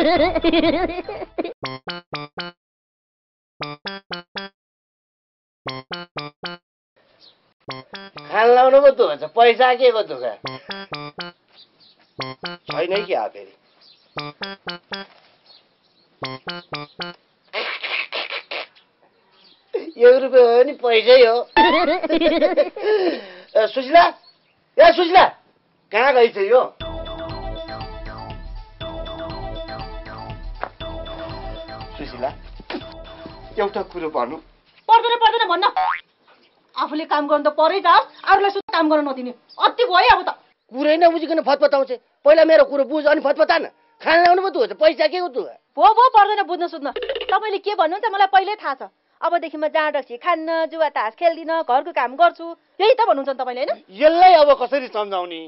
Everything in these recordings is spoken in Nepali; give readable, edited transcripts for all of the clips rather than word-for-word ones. खान लाउनु पो त हुन्छ पैसा के को दुख छैन कि आ फेरि यो रुपैयाँ हो नि पैसै हो। सुशीला ए सुशीला कहाँ गई छ यो? सुशीला एउटा कुरो भन्नु पर्दैन पर्दैन भन्न आफूले काम गर्नु त परै जाओस् अरूलाई सुध काम गर्न नदिने अति भयो। अब त कुरै नबुझिकन फतफताउँछ पहिला मेरो कुरो बुझ अनि फतफता न खान ल्याउनु पो त पैसा के हो त भो पर्दैन बुझ्न सुध्न तपाईले के भन्नुहुन्छ मलाई पहिल्यै थाहा छ। अबदेखि म जाँड रक्सी खान्न जुवा तास खेल्दिन घरको काम गर्छु यही त भन्नुहुन्छ तपाईले हैन। यसलाई अब कसरी सम्झाउने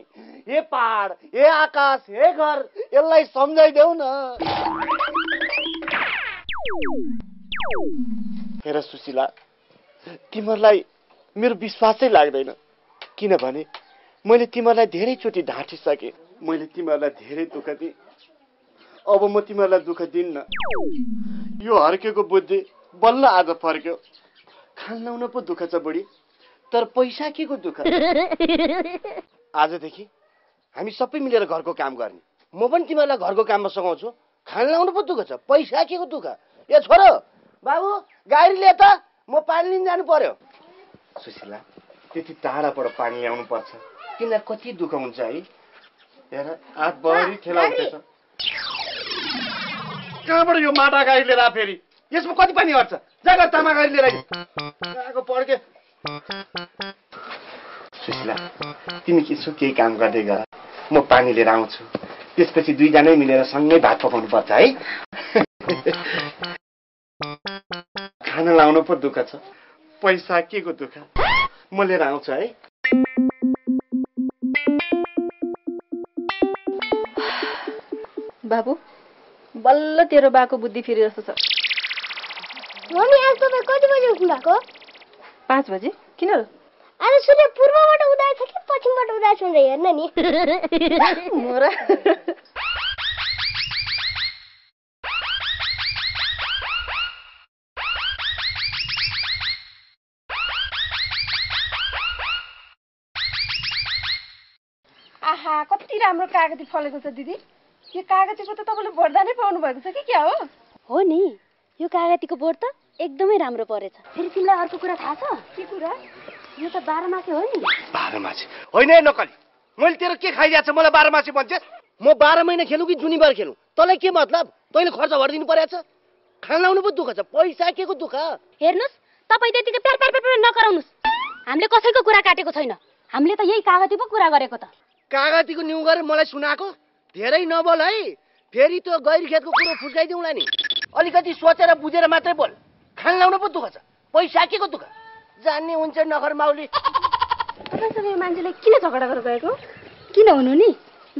हे पहाड हे आकाश हे घर यसलाई सम्झाइदेऊ न। हेर सुशीला तिमीलाई मेरो विश्वासै लाग्दैन किनभने मैले तिमीलाई धेरैचोटि ढाँटिसके मैले तिमीलाई धेरै दुःख दिएँ अब म तिमीलाई दुःख दिन्न। यो हर्केको बुद्धि बल्ल आज फर्क्यो। खान लाउन पो दुःख छ बुढी तर पैसा के को दुःख। आजदेखि हामी सबै मिलेर घरको काम गर्ने म पनि तिमीलाई घरको काममा सघाउँछु। खान लाउन पो दुःख छ पैसा के को दुःख। ए छोरो बाबु गाडी लिए त म पानी लिन जानु पर्यो। सुशीला त्यति टाढाबाट पानी ल्याउनु पर्छ किन कति दुःख हुन्छ है। हेर आठ बहरी ठेला उठेछ कहाँबाट यो माटा गाडी लिएर फेरि यसमा कति पानी हट्छ जागर तामा गाडी लिएर आएको पड्के। सुशीला तिमी यसो केही काम गर्दै गर म पानी लिएर आउँछु त्यसपछि दुईजनै मिलेर सँगै भात पकाउनु पर्छ है। खाना लाउनु पो दुःख छ पैसा के को दुःख म लिएर आउँछु है। बाबु बल्ल तेरो बाको बुद्धि फेरि जस्तो छ। मम्मी आज तपाईँ कति बजे उठ्नु भएको? 5 बजे किन? आज सूर्य पूर्वबाट उदाय छ कि पश्चिमबाट उदाय छ हेर्न नि। मोरा आहा कति राम्रो कागती फलेको छ दिदी। यो कागतीको त तपाईले बोर्ड नै पाउनु भएको छ कि क्या हो? हो नि यो कागतीको बोर्ड त एकदमै राम्रो परेछ। फेरि तिमीलाई अर्को कुरा थाहा छ? के कुरा? यो त 12 मासे हो नि। 12 मासे होइन है नकली मैले तेरो के खाइदिएको छ मलाई 12 मासे भन्छ। म 12 महिना खेलु कि जुनीबार खेलु तँलाई के मतलब तैँले खर्च भरिदिनु परेको छ। खान लाउनु पो दुःख छ पैसा के को दुःख। हेर्नुस् तपाईँ त्यतिकै प्यार प्यार प्यार नगराउनुस् हामीले कसैको कुरा काटेको छैन हामीले त यही कागती पो कुरा गरेको त। कागतीको न्यु गरेर मलाई सुनाएको धेरै नबोल है फेरि त्यो गैर खेतको कुरो फुस्काइदिउँला नि अलिकति सोचेर बुझेर मात्रै बोल। खान लाउनु पो दुःख छ पैसा के को दुःख जान्ने हुन्छ नखर माउली। तपाईँसँग यो मान्छेले किन झगडा गरेर गएको? किन हुनु नि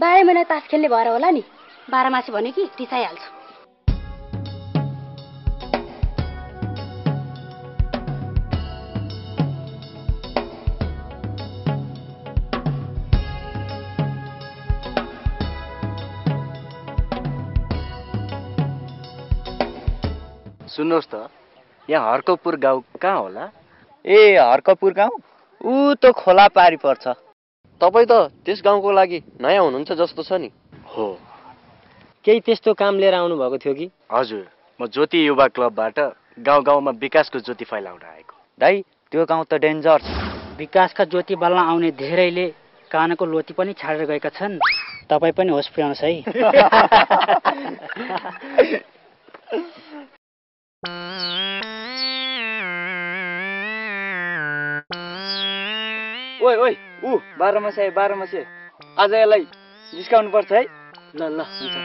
12 महिना तास खेल्ने भएर होला नि 12 मासे भने कि रिसाइहाल्छ। सुन्नुहोस् त यहाँ हर्कपुर गाउँ कहाँ होला? ए हर्कपुर गाउँ ऊ त खोला पारी पर्छ। तपाईँ त त्यस गाउँको लागि नयाँ हुनुहुन्छ जस्तो छ नि। हो केही त्यस्तो काम लिएर आउनुभएको थियो कि? हजुर म ज्योति युवा क्लबबाट गाउँ गाउँमा विकासको ज्योति फैलाउन आएको। दाइ त्यो गाउँ त डेन्जर छ। विकासका ज्योति बल्ल आउने धेरैले कानको लोती पनि छाडेर गएका छन् तपाईँ पनि होस पुर्याउनुहोस् है। ओइ ओइ ऊ 12 मासे 12 मासे आज यसलाई जिस्काउनु पर्छ है। ल ल हुन्छ।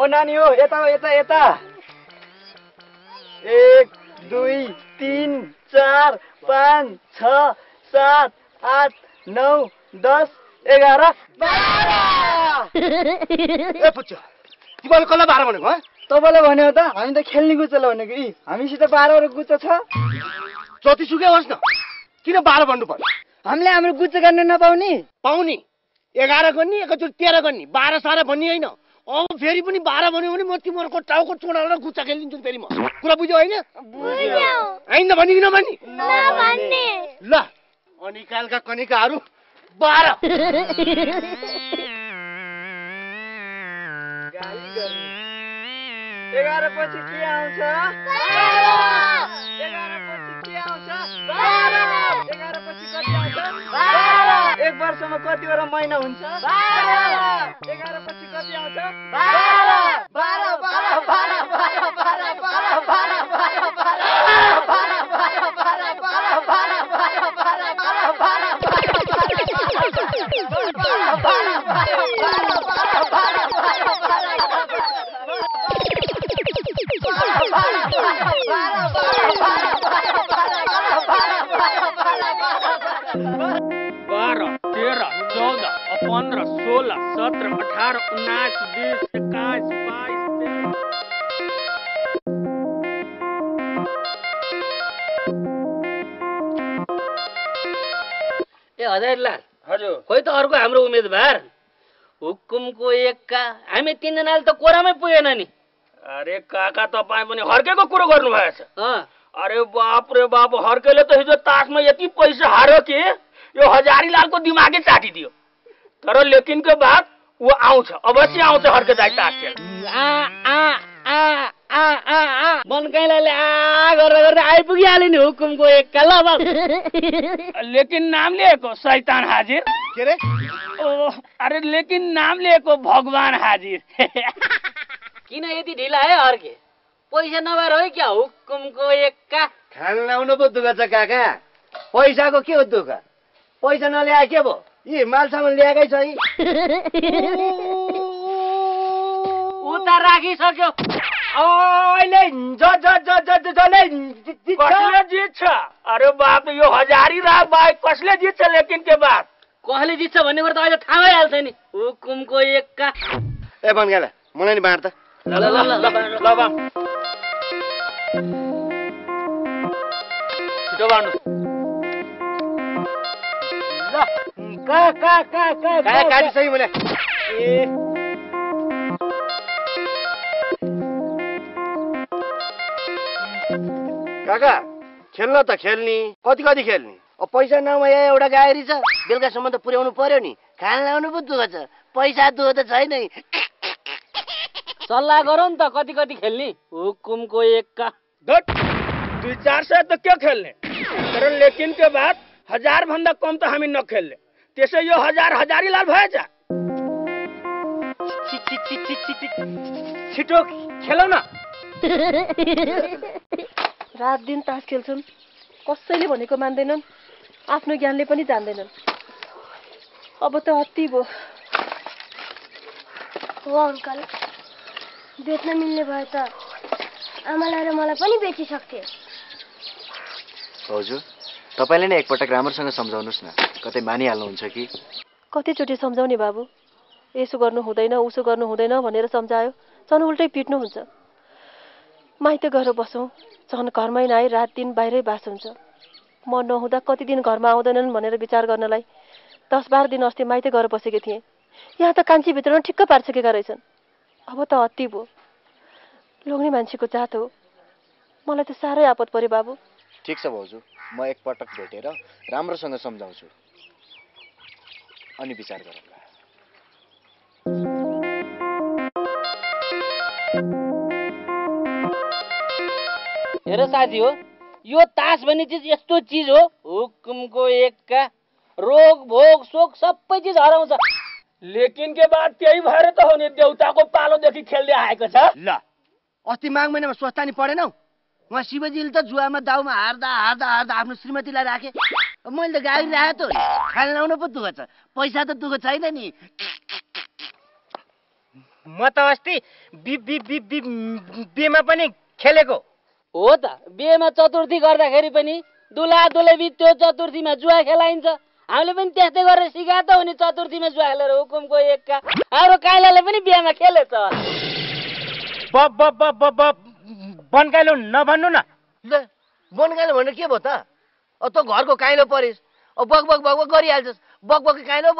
ओ नानी हो यता यता यता 1 2 3 4 5 6 7 8 9 10 11 12 ए पुच्चो तिमीले कसलाई 12 भनेको ह? तपाईले भन्यो त हामी त खेल्ने गुच्चाले भनेको इ हामीसित 12 वटा गुच्चा छ जतिसुकै होस् न किन 12 भन्नु पर्यो हामीले हाम्रो गुच्चा गर्न नपाउने पाउने 11 गर्ने एकचोटि 13 गर्ने 12 सारा भन्ने हैन। अब फेरि पनि 12 भन्यो भने म तिम्रो टाउको चोडालेर गुच्चा खेलिदिन्छु फेरि म। कुरा बुझ्यो हैन? बुझ्यो। हैन त भनिन भनी। नभन्ने। ल अनिकालका कनिकाहरू 12 गाली गर्ने 11 पछि के आउँछ? 12 11 पछि के आउँछ? 12 11 पछि कति आउँछ? 12 एक वर्ष में कति वटा महीना हुन्छ? 12 11 पछि कति आउँछ? 12 12 12 12 12 12 12 12 खोई तो अर्को हाम्रो उम्मेदवार हुकुमको एक्का हामी तीन जनाले त कोरामै पुगेन नि। अरे काका तपाई पनि हर्केको कुरा गर्नु भएछ। अरे बाप रे बाप हर्केले त हिजो तासमा यति पैसा हार्यो कि यो हजारीलालको दिमागै चाटिदियो। तर लेकिनको बाद उ आउँछ, अवश्य आउँछ हर्के दाइ तास खेल। आ आ आ आ आ मनकैलाले आ गरेर गरेर आइपुगि हाले नि हुकुमको एक्का ल बस। लेकिन नाम लिएको शैतान हाजिर के रे? ओ अरे लेकिन नाम लिएको भगवान हाजिर। किन यति ढिला है अर्के? पैसा नभएर हो क्या हुकुमको एक्का? खान लाउनु पो दुख छ काका। पैसाको के हो दुख? पैसा नल्याए के भो? यी मालसामान ल्याएकै छ नि। उता राखिसक्यो। अहिले जले जित्छ। अरे बाप यो हजारी रात बाहेक कसले जित्छ? लेकिन के बात कसले जित्छ भन्ने कुरा त अहिले थाहा भइहाल्छ नि। हुकुमको एक्का। ए भनगाला मलाई नि बाँड्ता। ल ल ल ल बाँड छिटो बाँड्नु। ल का का का का का काटी सही मलाई। ए काका खेल्न त खेल्नी, कति कति खेल्नी। अब पैसा नभए एउटा गायरी छ, बेलुकासम्म त पुर्याउनु पर्यो नि। खान लाउनु पो दुःख छ, पैसा दुःख त छैन। सल्लाह गरौँ नि त कति कति खेल्ने। हुकुमको एक्का धट 2-4 सय त के खेल्ने। तर लेकिन के बात हजार भन्दा कम त हामी नखेल्ने। त्यसै यो हजारीलाल भएछ। छिटो खेलौ न। रात दिन तास खेल्छन्, कसैले भनेको मान्दैनन्, आफ्नो ज्ञानले पनि जान्दैनन्। अब त अति भयो। हो अङ्कल, बेच्न मिल्ने भए त आमालाई र मलाई पनि बेचिसक्थे। हजुर तपाईँले नै एकपटक राम्रोसँग सम्झाउनुहोस् न, कतै मानिहाल्नुहुन्छ कि। कतिचोटि सम्झाउने बाबु, यसो गर्नु हुँदैन उसो गर्नु हुँदैन भनेर सम्झायो झन् उल्टै पिट्नुहुन्छ। माइत गएर बसौँ झन् घरमै नआई रात दिन बाहिरै बास हुन्छ। म नहुँदा कति दिन घरमा आउँदैनन् भनेर विचार गर्नलाई 10-12 दिन अस्ति माइत गएर बसेको थिएँ। यहाँ त कान्छीभित्र नै ठिक्क पारिसकेका रहेछन्। अब त अति भयो। लोग्ने मान्छेको जात हो। मलाई त साह्रै आपत पर्यो बाबु। ठिक छ भाउजू, म एकपटक भेटेर राम्रोसँग सम्झाउँछु अनि विचार गरौँला। हेर साथी हो, यो तास भन्ने चीज यस्तो चीज हो हुकुमको एक्का। रोग भोग शोक सबै चीज हराउँछ। लेकिन के बात त्यही भएर त हो नि देउताको पालोदेखि खेल्दै आएको छ। ल अस्ति माघ महिनामा स्वस्थानी पढेनौ? उहाँ शिवजीले त जुवामा दाउमा हार्दा हार्दा हार्दा आफ्नो श्रीमतीलाई राखे। मैले त गाडी राखेँ त खान लाउनु पो दुःख छ, पैसा त दुःख छैन नि। म त अस्ति बिमा पनि खेलेको हो त। बिहेमा चतुर्थी गर्दाखेरि पनि दुला दुलेबी त्यो चतुर्थीमा जुवा खेलाइन्छ। हामीले पनि त्यस्तै गरेर सिका त हो नि चतुर्थीमा जुवा खेलेर हुकुमको एक्का। हाम्रो काइलाले पनि बिहेमा खेलेछ। बनकाइलो नभन्नु न। बनकाइलो भनेर के भयो त? अब त घरको काइलो परिस्, अब बग बग बग बग गरिहाल्छस्। बकबक काइलो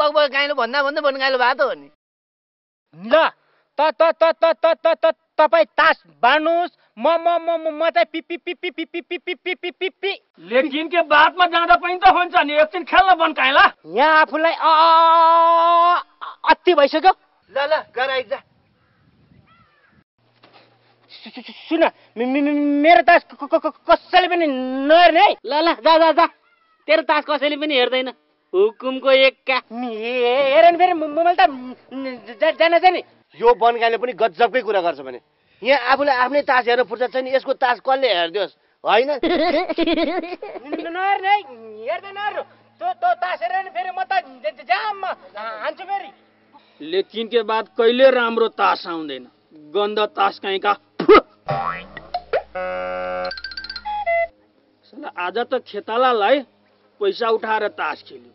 भन्दा भन्दै बनगाइलो भए त हो नि। ल तपाई तास बाड्नुस्, म चाहिँ पिपी पिपी पिपी पिपी पिपी पिपी। लेकिन के बादमा जाँदा पनि त हुन्छ नि, एकछिन खेल्न बनकाइला। यहाँ आफूलाई अति भइसक्यो। ल गराइ जा। सुन, मेरो तास कसैले पनि नहेर्ने है। ल जा, तेरो तास कसैले पनि हेर्दैन। हुकुमको एक्का हेरेन। फेरि मोबाइल त जान नि। यो बनगाईले पनि गजबकै कुरा गर्छ भने यहाँ आफूलाई आफ्नै तास हेर्नु फुर्सद छैन, यसको तास कसले हेरिदियोस् होइन। नहेर्ने है, हेर्दैन नहेर्नु। तँ तास हेरेन फेरि म त जाममा हान्छु फेरि। लेकिन के बाद कहिले राम्रो तास आउँदैन, गन्ध तास कहीँ का। आज त खेतालालाई पैसा उठाएर तास खेल्यो,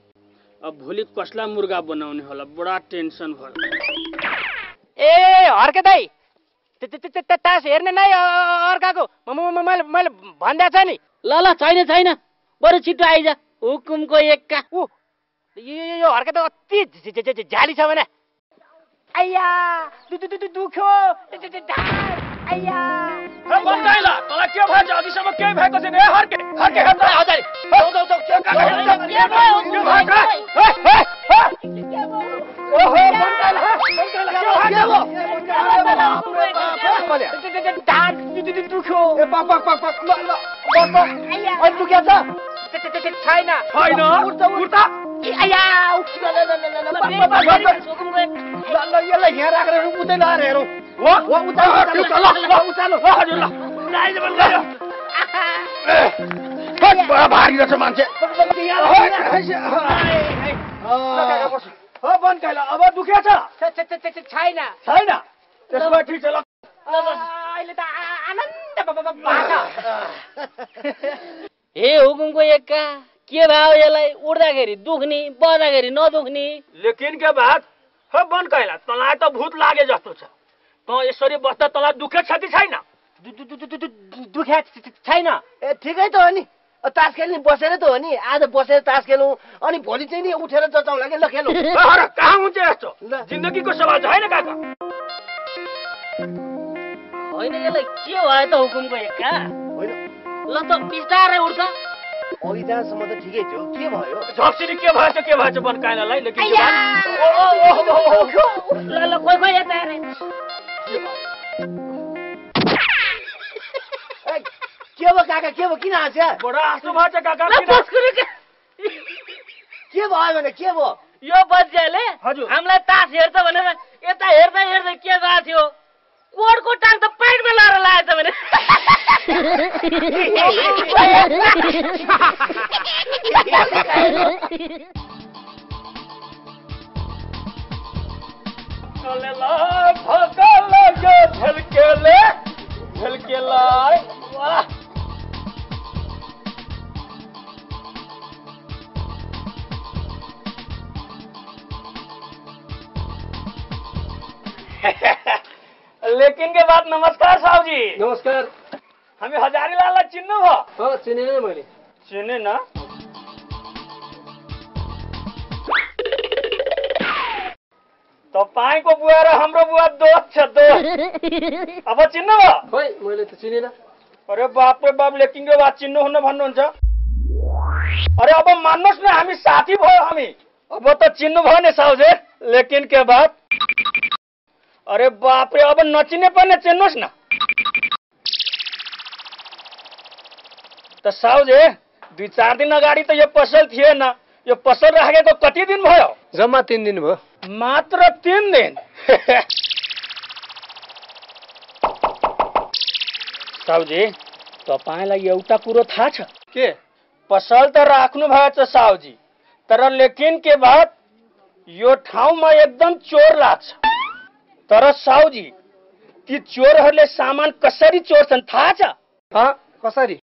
अब भोलि कसला मुर्गा बनाउने होला, बडा टेन्सन भयो। ए हर्के दाई, तास हेर्ने नै अर्काको मैले भन्दा छ नि। ल छैन, बरु छिटो आइज। हुकुमको एक्का। यो हर्के त अति झाली छ भने। आइया दुख्यो आइया। बनगाईला तलाई के भन्छ? अघिसम्म केही भएको छैन। ए हर्के हर्के हेर्दै हजुर छैन। भारी रहेछ मान्छे। बनगाईला अब दुखे छैन। त्यसो भए ठिक छ। ल अहिले त आनन्द भाका। हे हुकुमको एक्का, के भयो यसलाई? उड्दाखेरि दुख्ने, बस्दाखेरि नदुख्ने। लेकिन के बात हो बनगाईला, तँलाई त भूत लागे जस्तो छ। तँ यसरी बस्दा तँलाई दुखे छ कि छैन? दुखे छैन। ए ठिकै त हो नि, तास खेल्ने बसेर त हो नि। आज बसेर तास खेलौँ, अनि भोलि चाहिँ नि उठेर जचाउँला कि। ल खेलौँ। कहाँ हुन्छ यस्तो? जिन्दगीको सवाल छ होइन काका? होइन, यसलाई के भयो त हुकुमको एक्का? होइन ल त बिस्तारै उठ्छ। अघि जहाँसम्म त ठिकै थियो, के भयो? झक्सिरी के भएछ बनगाईलालाई? लेकिन के भयो काका? के भयो? किन हाँस? बडा आँसु भएछ काका। के भयो भने? के भयो? यो बच्चाले हामीलाई तास हेर्छ भनेर यता हेर्दै के भएको थियो? कोडको टाङ त पेटमा लाएर लगाएछ भने। लेकिन के बात। नमस्कार साहु जी। नमस्कार। हमें हजारीलाललाई चिन्नु भयो? चिने न, मैले चिने न। तपाईंको बुवा र हाम्रो बुवा दोस्त छ। अब चिन्नु भयो? खोइ मैले त चिनिन। अरे बाप रे बाप, लेकिन के बात चिन्नु हुन्न भन्नुहुन्छ? अरे अब मान्नुहोस् न, हामी साथी भयो। हामी अब त चिन्नु भयो नि साहुजे। लेकिन के बात? अरे बाप रे, अब नचिने पनि चिन्नुहोस् न त साहुजे। 2-4 दिन अगाडि त यो पसल थिएन। यो पसल राखेको कति दिन भयो? जम्मा 3 दिन भयो। मात्र 3 दिन? साहुजी, तपाईलाई एउटा कुरो थाहा छ के? पसल त राख्नु भएछ साहुजी, तर लेकिन के बात, यो ठाउँमा एकदम चोर लाग्छ। तर साहुजी, ती चोरहरूले सामान कसरी चोर्छन् थाहा छ? कसरी?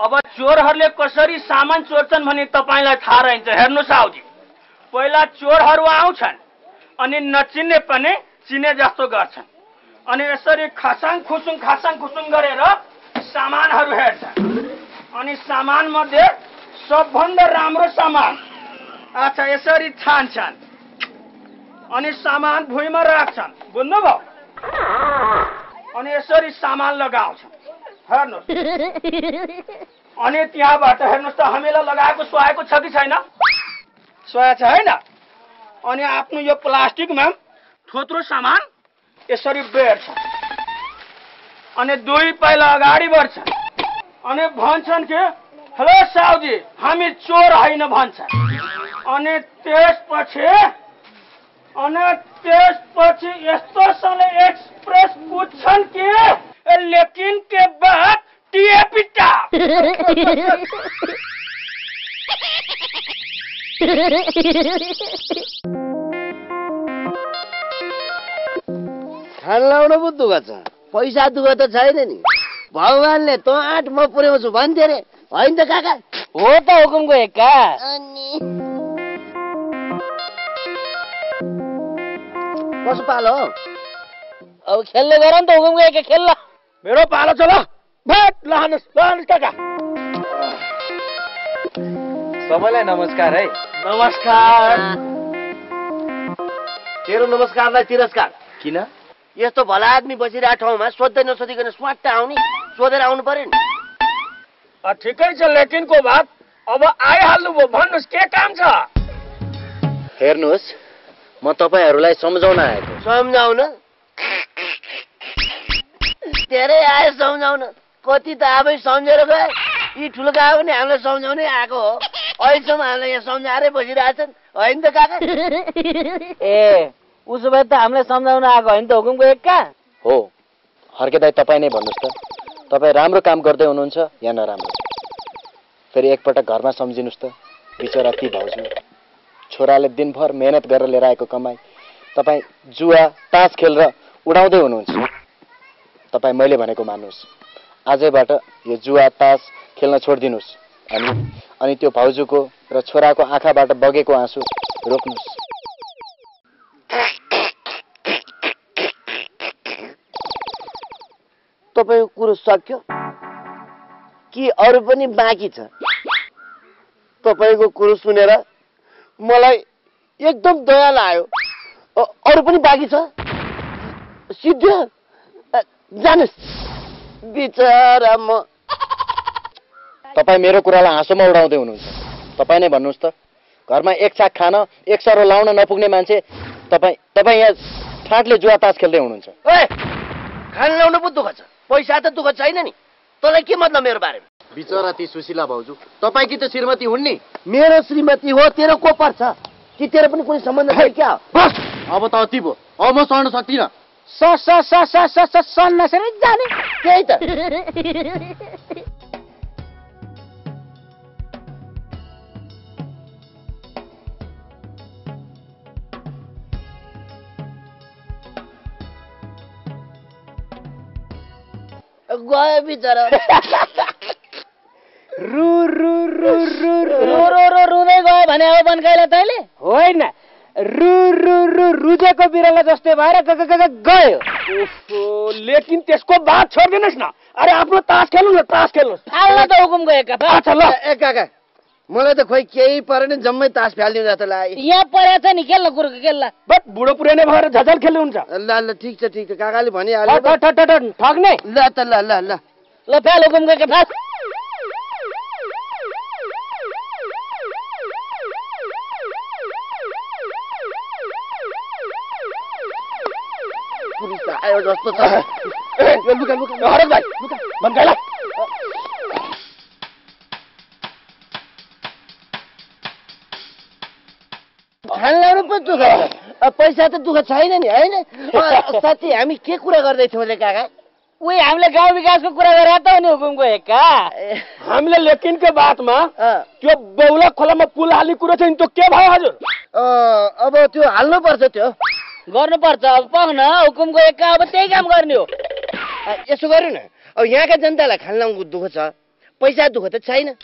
अब चोरहरूले कसरी सामान चोर्छन् भने तपाईलाई थाहा रहन्छ। हेर्नु साहुजी, पहिला चोरहरू आउँछन् अनि नचिन्ने पनि चिने जस्तो गर्छन्, अनि यसरी खसाङ खुसुङ गरेर सामानहरू हेर्छन्, अनि सामान मध्ये सबभन्दा राम्रो सामान अच्छा यसरी छान्छन् अनि सामान भुइँमा राख्छन् बुझ्नुभयो अनि यसरी सामान लगाउँछन् हेर्नुस् अनि त्यहाँबाट हेर्नुस् त हामीलाई लगाएको सुहाएको छ कि छैन सुहाएको छ हैन अनि आफ्नो यो प्लास्टिकमा थोत्रो सामान यसरी बेर्छन् अनि दुई पाइला अगाडि बढ्छन् अनि भन्छन् के हेलो साउजी हामी चोर हैन भन्छन् अनि त्यसपछि यस्तोसँग एक्सप्रेस पुछन् के लेकिन के बाद टीएपिटा खान लाउन पो दुःख छ पैसा दुःख त छैन नि भगवानले त आठ म पुर्याउँछु भन्थे रे हैन त काका हो त हुकुमको हेक्का कसो पालो अब खेल्ने गर नि त हुकुमको हेक्का खेल ल मेरो पालो चल भट लहानस लहानस काका सबैलाई नमस्कार है नमस्कार तेरो नमस्कारलाई तिरस्कार किन यस्तो भला आदमी बसिरहेको ठाउँमा सोध्दै नसोधिकन स्वाट्ट आउने सोधेर आउनु पर्यो नि ठिकै छ लेकिन को बात अब आइहाल्नु भयो भन्नुस् के काम छ हेर्नुस् म तपाईहरुलाई सम्झाउन आएको सम्झाउन धेरै आए सम्झाउन कति त आबै सम्झेर गए यी ठुलका हो नि हामीलाई सम्झाउनै आएको हो अहिलेसम्म हामीलाई यहाँ सम्झाएरै बसिरहेछन् हैन त काका ए उसो भए त हामीलाई सम्झाउन आएको हैन त हुकुमको हेक्का हो हर्के दाइ तपाईं नै भन्नुस् त तपाई राम्रो काम गर्दै हुनुहुन्छ या नराम्रो फेरि एकपटक घरमा सम्झिनुस् त बिचरा ती भाउजू छोराले दिनभर मेहनत गरेर लिएर आएको कमाई तपाई जुवा तास खेलेर उडाउँदै हुनुहुन्छ तपाई मैले भनेको मान्नुस् आजैबाट यो जुवा तास खेल्न छोड्दिनुस् अनि त्यो भाउजूको र छोराको आँखाबाट बगेको आँसु रोक्नुस् तपाईको कुरो सक्यो कि अरु पनि बाँकी छ तपाईको कुरो सुनेर मलाई एकदम दया लाग्यो अरु पनि बाँकी छ सिद्ध्य जानुस् बिचारा म तपाई मेरो कुरालाई हाँसोमा उडाउँदै हुनुहुन्छ तपाई नै भन्नुस् त घरमा एक साग खान एक सरो लाउन नपुग्ने मान्छे तपाई यहाँ ठाटले जुवा तास खेल्दै हुनुहुन्छ ओए खान लाउन पो दुःख छ पैसा त दुःख छैन नि तलाई के मतलब मेरो बारेमा बिचरा ती सुशीला भाउजू तपाईकी त श्रीमती हुन् नि मेरो श्रीमती हो तेरो को पर्छ कि तेरो पनि कुनै सम्बन्ध छैन क्या बस अब त अति भयो अब म सहन सक्दिन स स स स स स सन नसेर जाने त्यही त गयो बिचरा रु रु रु रु रो रो रुँदै गयो भने अब बनकाइला तैले होइन रु रु रु रुजेको बिरला जस्तै भएर गयो ओहो लेकिन त्यसको बात छोड्दिनुस् न अरे आफ्नो तास खेल्नु न तास खेल्नु फाल्ला त हुकुम गयो काका अच्छा ल ए काका मलाई त खोइ केही परेन जम्मै तास फाल्दिनु जस्तो लाग्यो यहाँ परे छ नि खेल्न कुरो खेल्ला बट बुढो पुरानै भएर झझल खेल्नु हुन्छ ल ल ठीक छ काकाले भनि हाल्यो ठक ठक ठक ठक्ने ल त ल ल ल ल फाल हुकुम गयो फाल आयो जस्तो छ लुका लुका हरे भाइ लुका भन्काइला खान लाउनु पो दुःख पैसा त दुःख छैन नि होइन साँच्चै हामी के कुरा गर्दै थियौँ अरे काका उही हामीले गाउँ विकासको कुरा गरेर त नि हुकुमको हेक्का हामीले लेकिनको बातमा त्यो बौला खोलामा पुल हाल्ने कुरो थियो नि त्यो के भयो हजुर अब त्यो हाल्नुपर्छ त्यो गर्नुपर्छ अब पाउन हुकुमको हेक्का अब त्यही काम गर्ने हो यसो गरौँ न अब यहाँका जनतालाई खान लाउनुको दुःख छ पैसा दुःख त छैन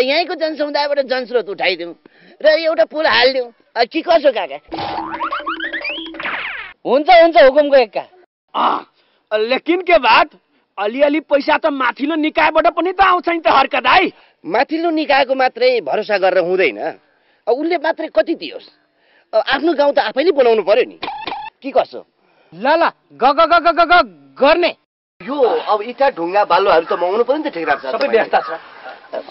यहीँको जनसमुदायबाट जनस्रोत उठाइदिउँ र एउटा पुल हालिदिउँ कि कसो काका हुन्छ हुन्छ हुकुमको हेक्का लेकिन के बाद अलिअलि पैसा त माथिल्लो निकायबाट पनि त आउँछ नि त हर्क दाइ माथिल्लो निकायको मात्रै भरोसा गरेर हुँदैन उसले मात्रै कति दियोस् आफ्नो गाउँ त आफैले बनाउनु पर्यो नि के गर्छौ लाला ग ग ग ग ग गर्ने यो अब इटा ढुङ्गा बालुवाहरु त मगाउनु पर्यो नि त ठेकराज सर सबै व्यवस्था छ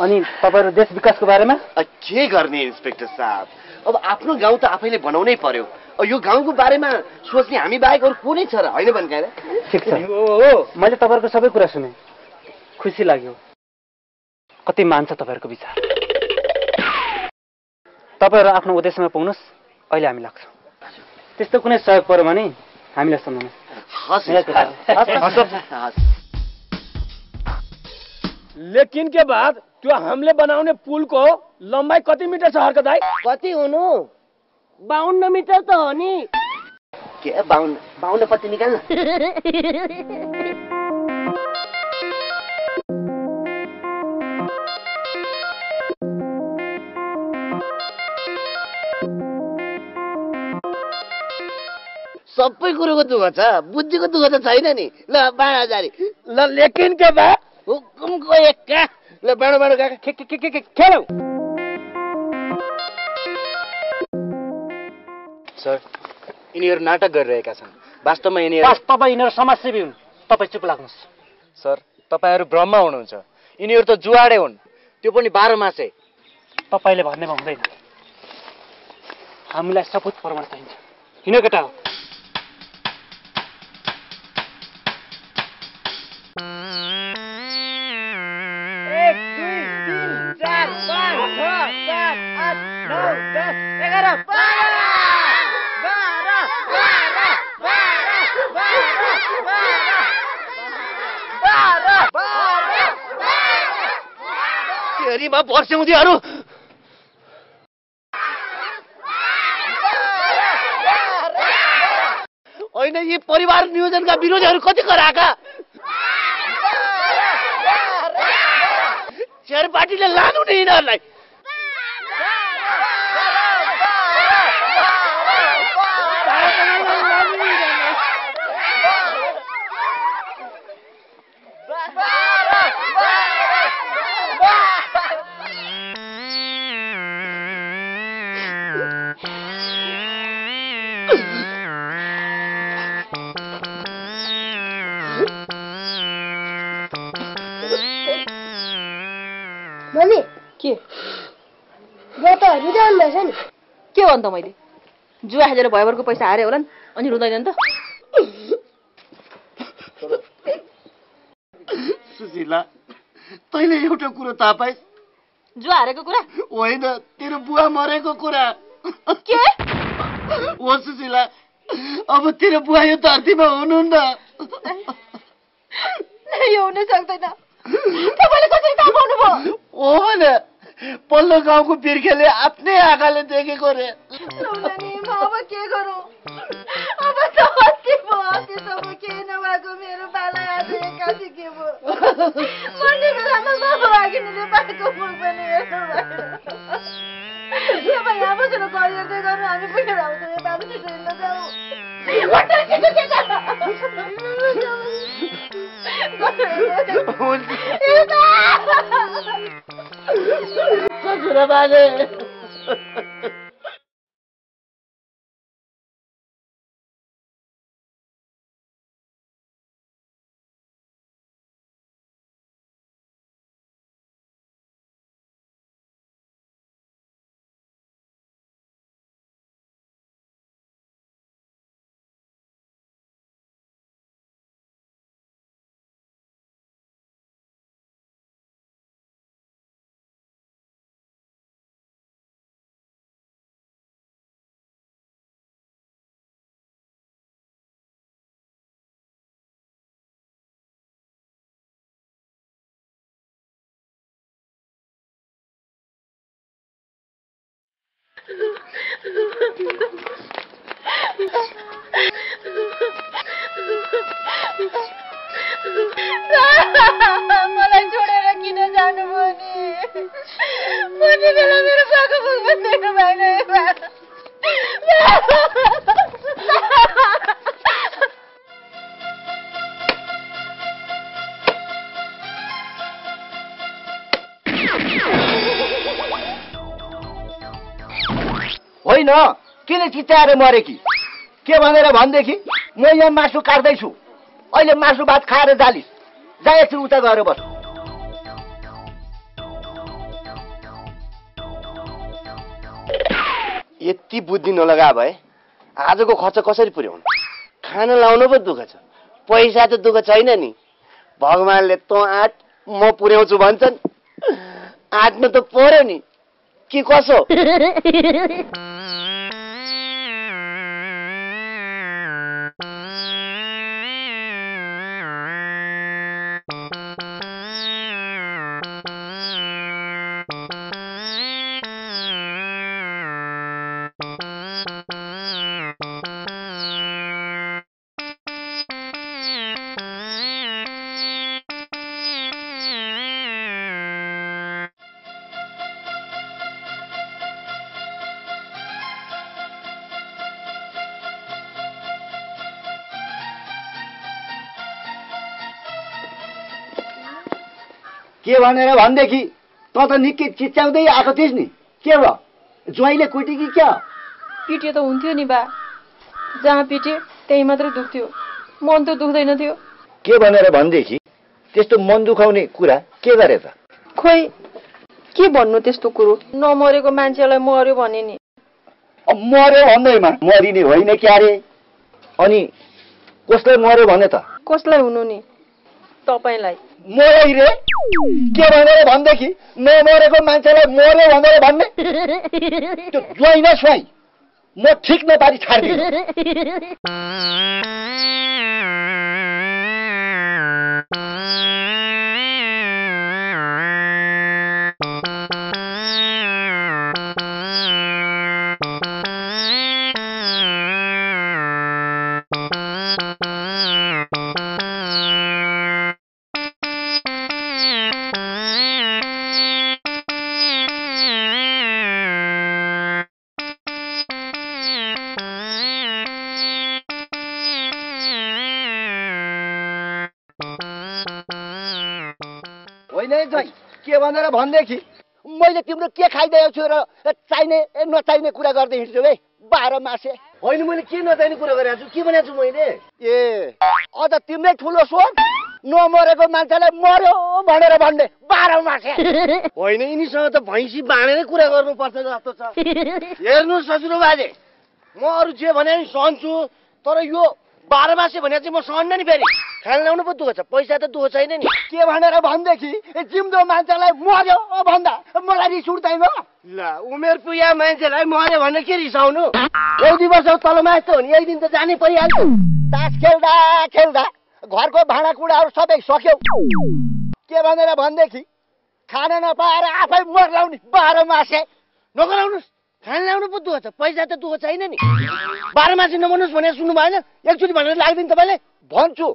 अनि तपाईहरु देश विकासको बारेमा के गर्ने इन्स्पेक्टर साहब अब आफ्नो गाउँ त आफैले बनाउनै पर्यो यो गाउँको बारेमा सोच्ने हामी बाहेक अरु कुनै छ र हैन भन्काय र ठीक छ हो मैले तपाईहरुको सबै कुरा सुने खुसी लाग्यो कति मान्छ तपाईहरुको विचार तपाईहरु आफ्नो उद्देश्यमा पुग्नुस् अहिले हामी लाग्छौं त्यस्तो कुनै सहयोग पर्यो भने हामीलाई सम्झनु हस् लेकिन के बाद त्यो हामीले बनाउने पुल को लम्बाई कति मिटर छ हरकत भाइ कति हुनु 52 मिटर त हो नि के 52 पत्ती निकाल्न सबै कुरोको दुख छ बुझ्दिको दुख त छैन नि ल 12000 ल लेकिन के बा हुकुम को एक का ल 12000 का के खेलौ सर इनीहरु नाटक गरिरहेका छन् वास्तवमा इनीहरु समाजसेवी हुन् तपाई चुप लाग्नुस् सर तपाईहरु भ्रम हुनुहुन्छ इनीहरु त जुवाडे हुन् त्यो पनि 12 मासे तपाईले भन्नेमा हुँदैन हामीलाई सबूत प्रमाण चाहिन्छ किन केटा तेरीमा बर्स्याउँदिहरु हैन यी परिवार नियोजनका विरोधीहरु कति कराका शेर पार्टीले लानु नि यिनीहरुलाई मम्मी के यो त रुदैन रहेछ नि के भन् त मैले जुवा हालेर भयवरको पैसा हारे होला नि अनि रुदैन त सुशीला तैले एउटा कुरा थाहा पाइस् जुवा हारेको कुरा होइन तेरो बुवा मरेको कुरा के ओ सुशीला अब तेरो बुवा यो धरतीमा हुनुहुन्न यो हुन सक्दैन तपाईले कसरी थाहा पाउनु भयो ओहन पल्लो गाउँको बिर्खेले आफ्नै आँखाले देखेको रे अब के गरौ अब त के भयो त्यो सब के नवाको मेरो बाला आज एकासी के भयो मर्ने बेलामा बाबा आगिनले बाटोको मुख पनि यस्तो भयो यो भाइ अब सुरु कल गर्दै गर्नु हामी पुगे आउँछ यो बाबु चाहिँ नजाऊ वाटर के के जाऊ ससुरा बाजे मलाई छोडेर किन जानु भयो नि मर्ने बेला मेरो बाको मुख पनि देख्नु भएन होइन किन चिच्याएर मरे कि के भनेर भन्देखि म यहाँ मासु काट्दै छु अहिले मासु भात खाएर जालिस जाए छु उता गएर बस। यति बुद्धि नलगा भए आजको खर्च कसरी पुर्याउनु खाना लाउनु पो दुःख छ पैसा त दुःख छैन नि भगवानले तँ आँट म पुर्याउँछु भन्छन् आँट्नु त पर्यो नि के कसो। के भनेर भन्देखि त त निकै चिच्याउँदै आएको थिइस् नि के भयो ज्वाइले कुटे कि क्या पिटे त हुन्थ्यो नि बा जहाँ पिटे त्यही मात्र दुख्थ्यो मन त दुख्दैन थियो के भनेर भन्देखि त्यस्तो मन दुखाउने कुरा के गरे त खोइ के भन्नु त्यस्तो कुरो नमरेको मान्छेलाई मर्यो भने नि मर्यो भन्दैमा मरिने होइन क्यारे अनि कसलाई मर्यो भने त कसलाई हुनु नि तपाईलाई मरै रे के भनेर भन्देखि नमरेको मान्छेलाई मर्यो भनेर भन्ने त्यो ज्वाइ न स्वाई म ठिक नपारी छाड्दिनु। के भनेर भन्देखि मैले तिम्रो के खाइदिएको छु र चाहिने नचाहिने कुरा गर्दै हिँड्छु है बाह्र मासे होइन मैले के नचाहिने कुरा गरेको छु के भनेको छु मैले ए अझ तिम्रै ठुलो स्वर नमरेको मान्छेलाई मर्यो भनेर भन्ने बाह्र मासे होइन यिनीसँग त भैँसी बाँडेरै कुरा गर्नुपर्छ जस्तो छ। हेर्नु ससुरो बाजे म अरू जे भने नि सहन्छु तर यो बाह्र मासे भने चाहिँ म सहन्न नि फेरि खाना ल्याउनु पो दुःख छ पैसा त दुःख छैन नि के भनेर भनेदेखि जिम्दो मान्छेलाई मर्यो भन्दा मलाई रिस उठ्दैन ल उमेर पुग्या मान्छेलाई मर्यो भने के रिसाउनु एउटी वर्ष तलमा यस्तो हो नि एक दिन त जानै परिहाल्छ। तास खेल्दा खेल्दा घरको भाँडाकुँडाहरू सबै सक्यौ के भनेर भनेदेखि खाना नपाएर आफै मर्लाउने बाह्र मासे नगराउनुहोस् खाना ल्याउनु पो दुःख छ पैसा त दुःख छैन नि बाह्र मासे नमर्नुहोस् भनेर सुन्नु भएन एकचोटि भनेर लाग्दैन तपाईँले भन्छु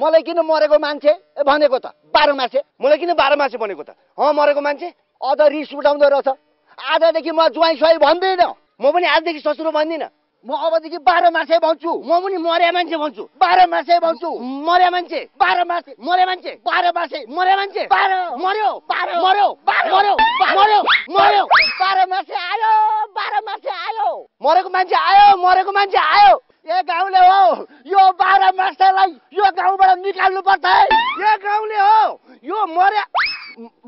मलाई किन मरेको मान्छे भनेको त बाह्र मासे मलाई किन बाह्र मासे भनेको त मरेको मान्छे अझ रिस उठाउँदो रहेछ आजदेखि म ज्वाइँ स्वाई भन्दिनँ म पनि आजदेखि ससुरो भन्दिनँ म अबदेखि बाह्र मासे भन्छु म पनि मर्या मान्छे भन्छु बाह्र मासे भन्छु मर्या मान्छे बाह्र मासे मर्या मान्छे बाह्र मासे मर्या मान्छे बाह्र मर्यो बाह्र मर्यो बाह्र मर्यो मर्यो मर्यो बाह्र मासे आयो बाह्र मासे आयो मरेको मान्छे आयो मरेको मान्छे आयो ए गाउँले हो यो बाह्र मासेलाई यो गाउँबाट निकाल्नु पर्छ है ए गाउँले हो यो मर्या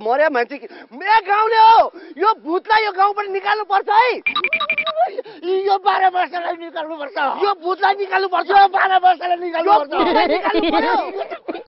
मर्या मान्छे ए गाउँले हो यो भूतलाई यो गाउँबाट निकाल्नु पर्छ है यो बाह्र मासेलाई निकाल्नु पर्छ यो भूतलाई निकाल्नु पर्छ यो बाह्र मासेलाई निकाल्नु पर्छ।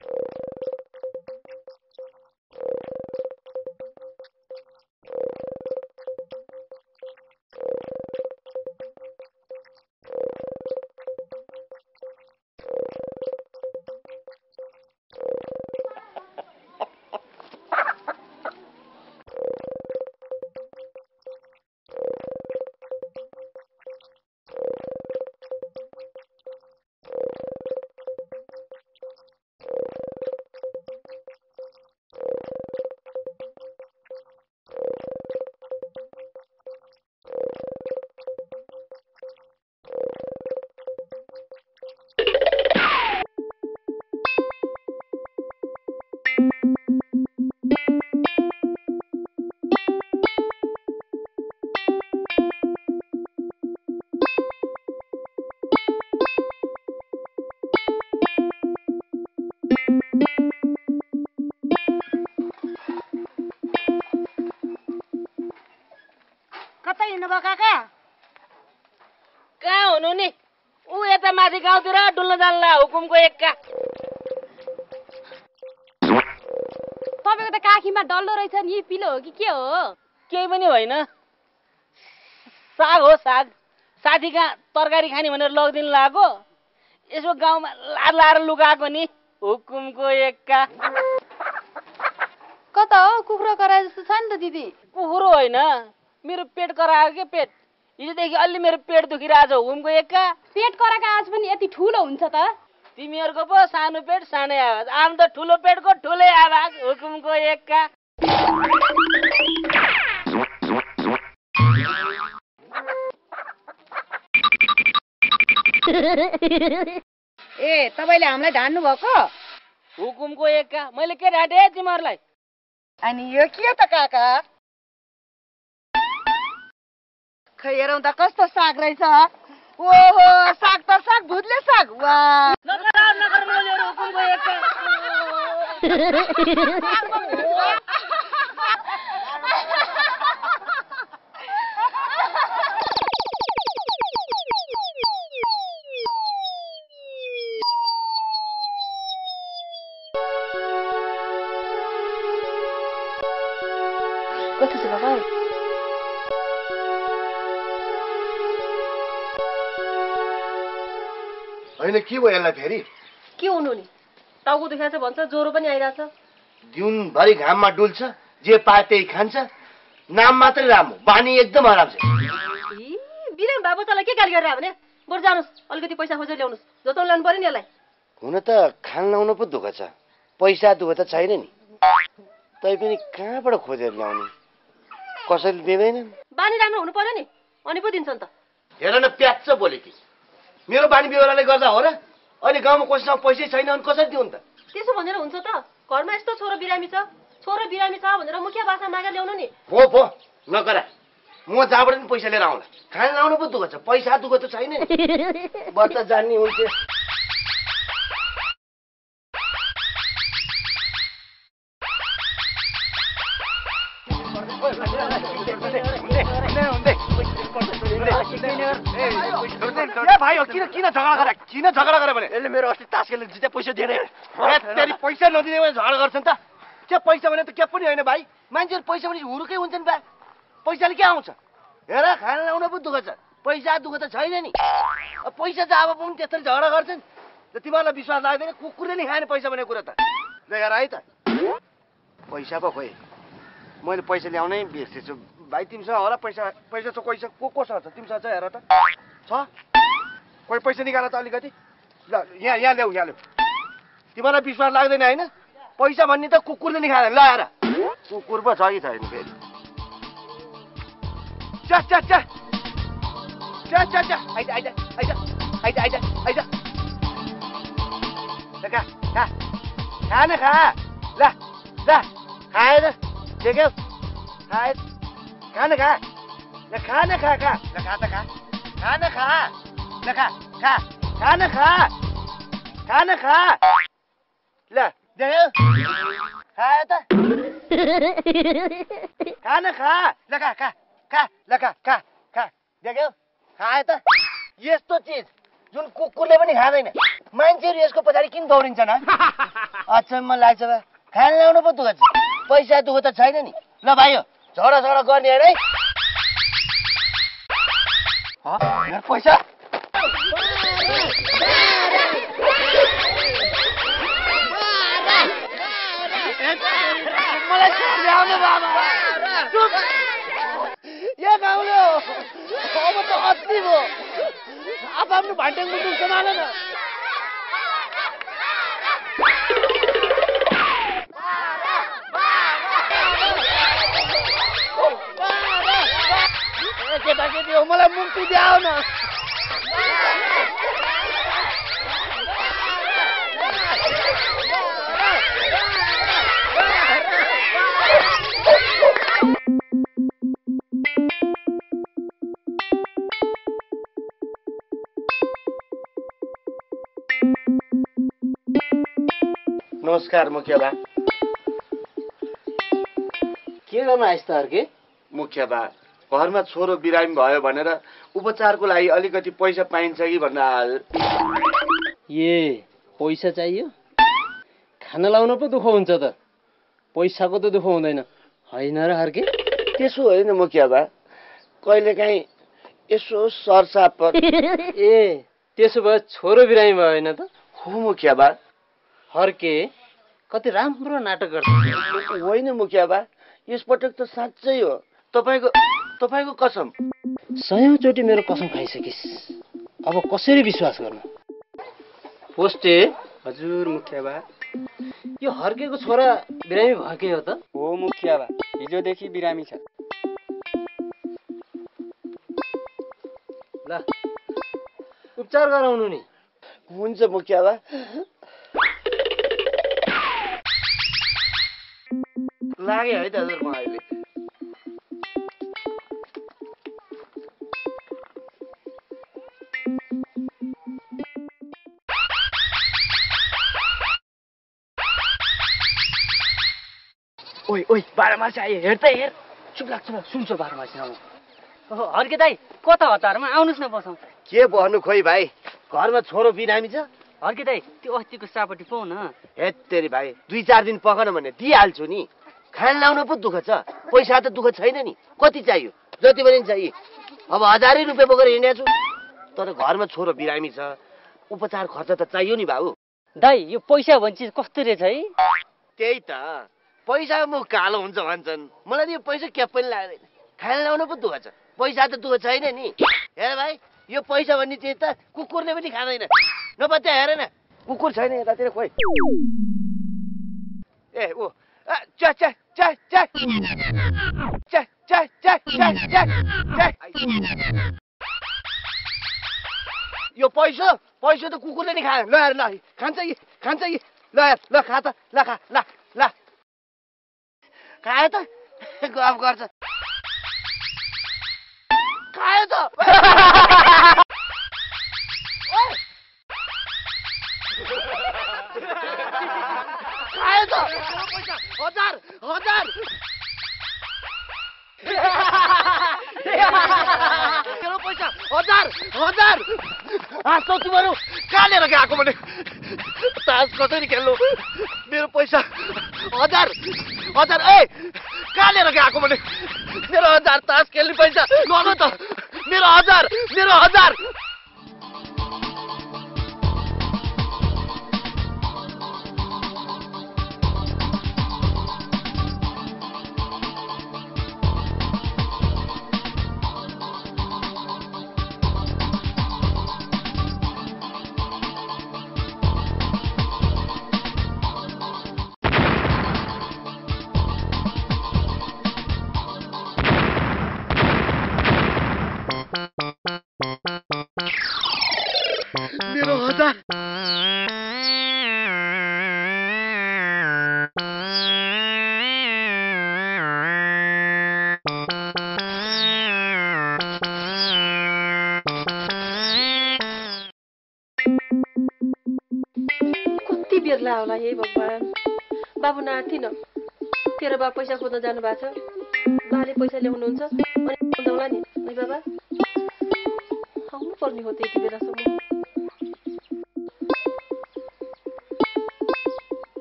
हुनु नि उ यता माथि गाउँतिर डुल्न जान्ला हुकुमको एक्का। तपाईको त काखीमा डल्लो रहेछ नि, पिलो हो कि के हो? केही पनि होइन, साग हो साग। साथी कहाँ तरकारी खाने भनेर लगिदिन लागो, यसो गाउँमा लार लाएर लुगाएको नि हुकुमको एक्का। कता हो कुखुरा कराए जस्तो छ नि त दिदी? कुखुरो होइन, मेरो पेट करायो के पेट। हिजोदेखि अलि मेरो पेट दुखिरहेछ हुकुमको एक्का। पेट कराएको आज पनि यति ठुलो हुन्छ त? तिमीहरूको पो सानो पेट सानै आवाज, आम त ठुलो पेटको ठुलै आवाज हुकुमको एक्का। ए तपाईँले हामीलाई ढान्नु भएको हुकुमको एक्का? मैले के ढाँटे तिमीहरूलाई? अनि यो के त काका, खै हेरौँ त कस्तो साग रहेछ। ओहो साग त साग, भुतले साग। वा नखराब नखर मैले हुकुमको एक्का। कस्तो छ बाबा? होइन के भयो यसलाई फेरि? के हुनु नि, टाउको दुखाछ भन्छ, ज्वरो पनि आइराछ, दिनभरि घाममा डुल्छ, जे पाए त्यही खान्छ, नाम मात्रै राम हो, बानी एकदम हराम छ। बिरेन बाबुचालाई के गाली गरेर भने बरु जानुस् अलिकति पैसा खोजेर ल्याउनुस्, जतौँ लानु पर्यो नि यसलाई। हुन त खान लाउनु पो दुःख छ, पैसा दुःख त छैन नि, तैपनि कहाँबाट खोजेर ल्याउने? कसैले दिँदैनन्। बानी राम्रो हुनु पर्यो नि, अनि पो दिन्छन् त। हेर न प्याच्च बोले कि मेरो बानी बेहोराले गर्दा हो र? अनि गाउँमा कसैसँग पैसै छैन अनि कसरी दिउन् त? त्यसो भनेर हुन्छ त? घरमा यस्तो छोरो बिरामी छ भनेर मुखिया भाषा मागेर ल्याउनु नि। हो नकरा, म जहाँबाट नि पैसा लिएर आउँला, खाना लाउनु पो दुःख छ, पैसा दुःख त छैन नि। बच्चा जान्ने हुन्छ। भाइ किन झगडा गरे भने यसले मेरो अस्ति तास्केले जिते पैसा दिएन। फेरि पैसा नदिने भने झगडा गर्छन् त? के पैसा भने त के पनि होइन भाइ, मान्छेहरू पैसा भने हुरुकै हुन्छन् बा। पैसाले के आउँछ? हेर खाना लाउन पो दुःख छ, पैसा दुःख त छैन नि। पैसा त अब पनि त्यसरी झगडा गर्छन् त? तिमीहरूलाई विश्वास लाग्दैन? कुकुरले नि खाने पैसा भन्ने कुरा त लेखेर है त। पैसा पो खोइ, मैले पैसा ल्याउनै बिर्सेछु भाइ। तिमीसँग होला पैसा छ? कोही छ? कोसँग छ? तिमीसँग छ? हेर त छ, कोही पैसा निकाल त अलिकति। ल यहाँ ल्याऊ। तिमीलाई विश्वास लाग्दैन होइन? पैसा भन्ने त कुकुरले नि खाँदैन। ल हेर कुकुर पो छ कि छैन? फेरि खा ल खाएर देख्यौ खाए खाना खा। ल देख्यौ खाए त खाना खा। ल खा देख्यौ खाए त। यस्तो चिज जुन कुकुरले पनि खाँदैन, मान्छेहरू यसको पछाडि किन दौडिन्छन्? अचम्म लाग्छ बा, खाना ल्याउनु पो दुःख छ, पैसा दुःख त छैन नि। ल भाइ हो झगडा गर्ने है। पैसा मलाई ल्याउनु बाबा। यहाँ गाउँले हो अब त अस्ति भयो, अब आफ्नो भान्टेङ मुटु सम्हाल्नु न। मलाई मुक्ति दियाओ न। नमस्कार मुखिया बा। के गर्न आइस्तार के मुखिया बा? घर में छोरो बिरामी भयो भनेर उपचारको लागि अलिकति पैसा पाइन्छ कि भन्दा ए पैसा चाहियो खाना लाउन पो दुख हुन्छ त पैसाको त दुख हुँदैन हैन र हरके त्यसो होइन मुखिया बा कहिले काहीँ यसो सरसाप पर ए त्यसो भए छोरो बिरामी भयो हैन त हो मुखिया बा हरके कति राम्रो नाटक गर्छ होइन मुखिया बा यस पटक त साच्चै हो तपाईको कसम सयौं चोटी मेरो कसम खाइसकिस अब कसरी विश्वास गर्नु पोस्टे हजुर मुखिया बा यो हर्केको छोरा बिरामी भएकै हो त हो मुखिया बा हिजोदेखि बिरामी छ ल उपचार गराउनु नि हुन्छ मुखिया बा लागे है त हजुर म अहिले ओइ ओइ बाह्रमासी आयो हेर त हेर चुप लाग्छ सुन्छ बाह्रमासी आउनु ओहो हर्के दाइ कता हतारमा आउनुस् न बसौँ के भन्नु खोइ भाइ घरमा छोरो बिरामी छ हर्के दाइ त्यो अस्तिको सापटी पाउन हे तेरी भाइ दुई चार दिन पकाउन भने दिइहाल्छु नि खान लाउन पो दुःख छ पैसा त दुःख छैन नि कति चाहियो जति पनि चाहियो अब हजारै रुपियाँ बोकेर हिँडेछु तर घरमा छोरो बिरामी छ उपचार खर्च त चाहियो नि बाबु दाइ यो पैसा भन्ने चिज कस्तो रहेछ है त्यही त पैसा मुख कालो हुन्छ भन्छन् मलाई त यो पैसा के पनि लाग्दैन खाना लाउन पो दुःख छ पैसा त दुःख छैन नि हेर भाइ यो पैसा भन्ने चिज त कुकुरले पनि खाँदैन नपत्या हेर न कुकुर छैन यतातिर खोइ ए ओ चा चा चा चा चा चा चा चा यो पैसा त कुकुरले नि खायो ल हेर ल खान्छ कि ल हेर ल खा त ल खा ल ल खायो त गफ गर्छ खायो त खायो त पैसा हजार पैसा हजार आज तिमीहरू कालेर गएको भने तास कसरी खेल्नु मेरो पैसा हजार ए कालेर गएको भने मेरो हजार तास खेल्ने पैसा नगो त मेरो हजार होला हे भगवान बाबु नाथी न तेरो बा पैसा खोज्न जानु भएको छ बाले पैसा ल्याउनु हुन्छ अनि खोज्नला नि है बाबा आउनु पर्ने हो त्यति बेलासम्म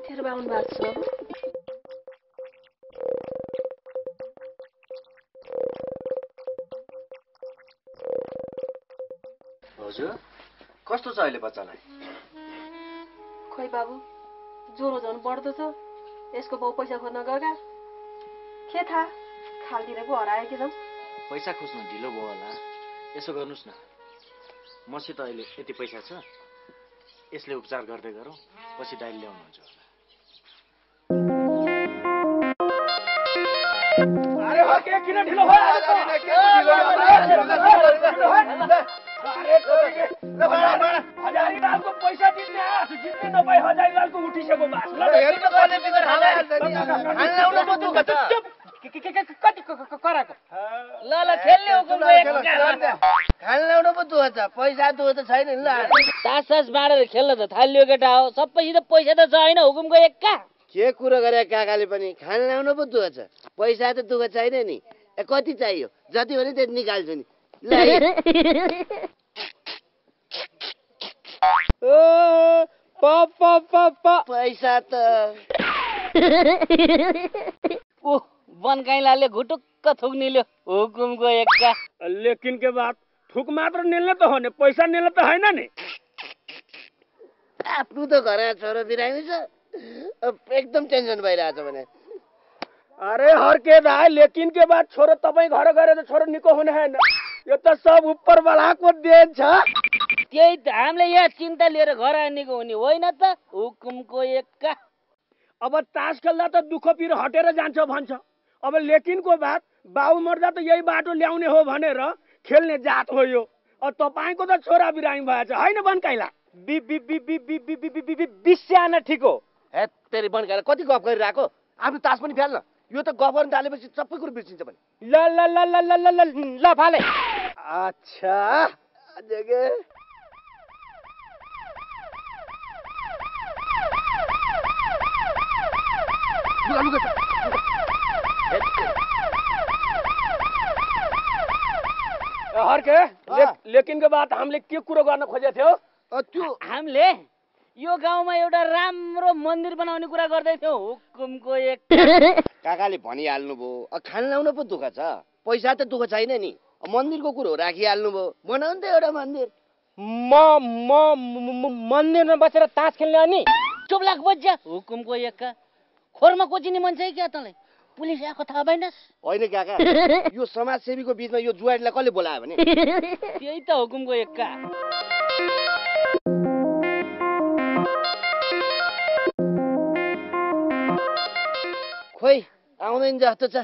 तेरो बा आउनु भएको छ हजुर कस्तो छ अहिले बच्चालाई खै बाबु ज्वरो झन् बढ्दो छ यसको बाउ पैसा खोज्न गएका के थाहा खालतिर पो हरायो कि झन् पैसा खोज्नु ढिलो भयो होला यसो गर्नुस् न मसित अहिले यति पैसा छ यसले उपचार गर्दै गरौँ पछि डाइल ल्याउनुहुन्छ होला अरे हो के किन ढिलो भयो हजारी लालको पैसा दिने जित्ने तपाईँ हजारी लालको उठिसको मास ल हेर्न गर्ने बिगर हालै हाल्नु म दुख छ कति कराको ल ल खेल्ने हो गुम एक खान लाउनु पो दुख छ पैसा दुख त छैन नि ल तास बाँडेर खेल्न त थाल्यो केटा हो सबैसित पैसा त छ हैन हुकुमको एक्का के कुरा गरे काकाले पनि खान लाउनु पो दुख छ पैसा त दुख छैन नि कति चाहियो जति भने त्यति निकाल्छु नि। पैसा त ओ बनकैलाले घुटुक्क थुक निल्यो हुकुमको एक्का। लेकिन के बात थुक मात्र निल्न त हो नि, पैसा निल्न त हैन नि। आफ्नो त घरमा छोरो बिरामी छ, एकदम टेन्सन भइरहेछ भने। अरे हर्के दाइ, लेकिन के बात छोरो तपाई घर गएर त छोरो निको हुने हैन, यो त सब ऊपर वालाको देन छ। त्यही त हामीले यहाँ चिन्ता लिएर घर आनिको हुने होइन त हुकुमको एक्का। अब तास खेल्दा त दुःख पीर हटेर जान्छ भन्छ। अब लेकिन को बात बाबु मर्दा त यही बाटो ल्याउने हो भनेर खेल्ने जात हो यो। अब तपाईको त छोरा बिरामी भएछ हैन बनकैला? बि बि बि बि बि बि बि बि बि बिस्याना ठीक हो। हे तेरी बनकैला कति गफ गरिराको, आफ्नो तास पनि फ्याल्न। यो त गफ गर्न थालेपछि सबै कुरा बिर्सिन्छ भने। ल ल ल ल ल ल ल फाले। अच्छा जगे हर्के। लेकिन के बात हामीले के कुरो गर्न खोजे थियो? त्यो हामीले यो गाउँमा एउटा राम्रो मन्दिर बनाउने कुरा गर्दै थियो हुकुमको एक। काकाले भनिहाल्नु भयो, खान लाउन पो दुःख छ, पैसा त दुःख छैन नि। मन्दिरको कुरो राखिहाल्नु भयो, बनाउनु त एउटा मन्दिर। मन्दिरमा बसेर तास खेल्ने अनि चुप लाग बज्या हुकुमको एक्का। खोरमा कोचिने मान्छे क्या तँलाई? पुलिस आएको थाहा भएन? होइन काका, यो समाजसेवीको बिचमा यो जुवाडीलाई कसले बोलायो भने? त्यही त हुकुमको एक्का। खोइ आउँदैन जस्तो छ,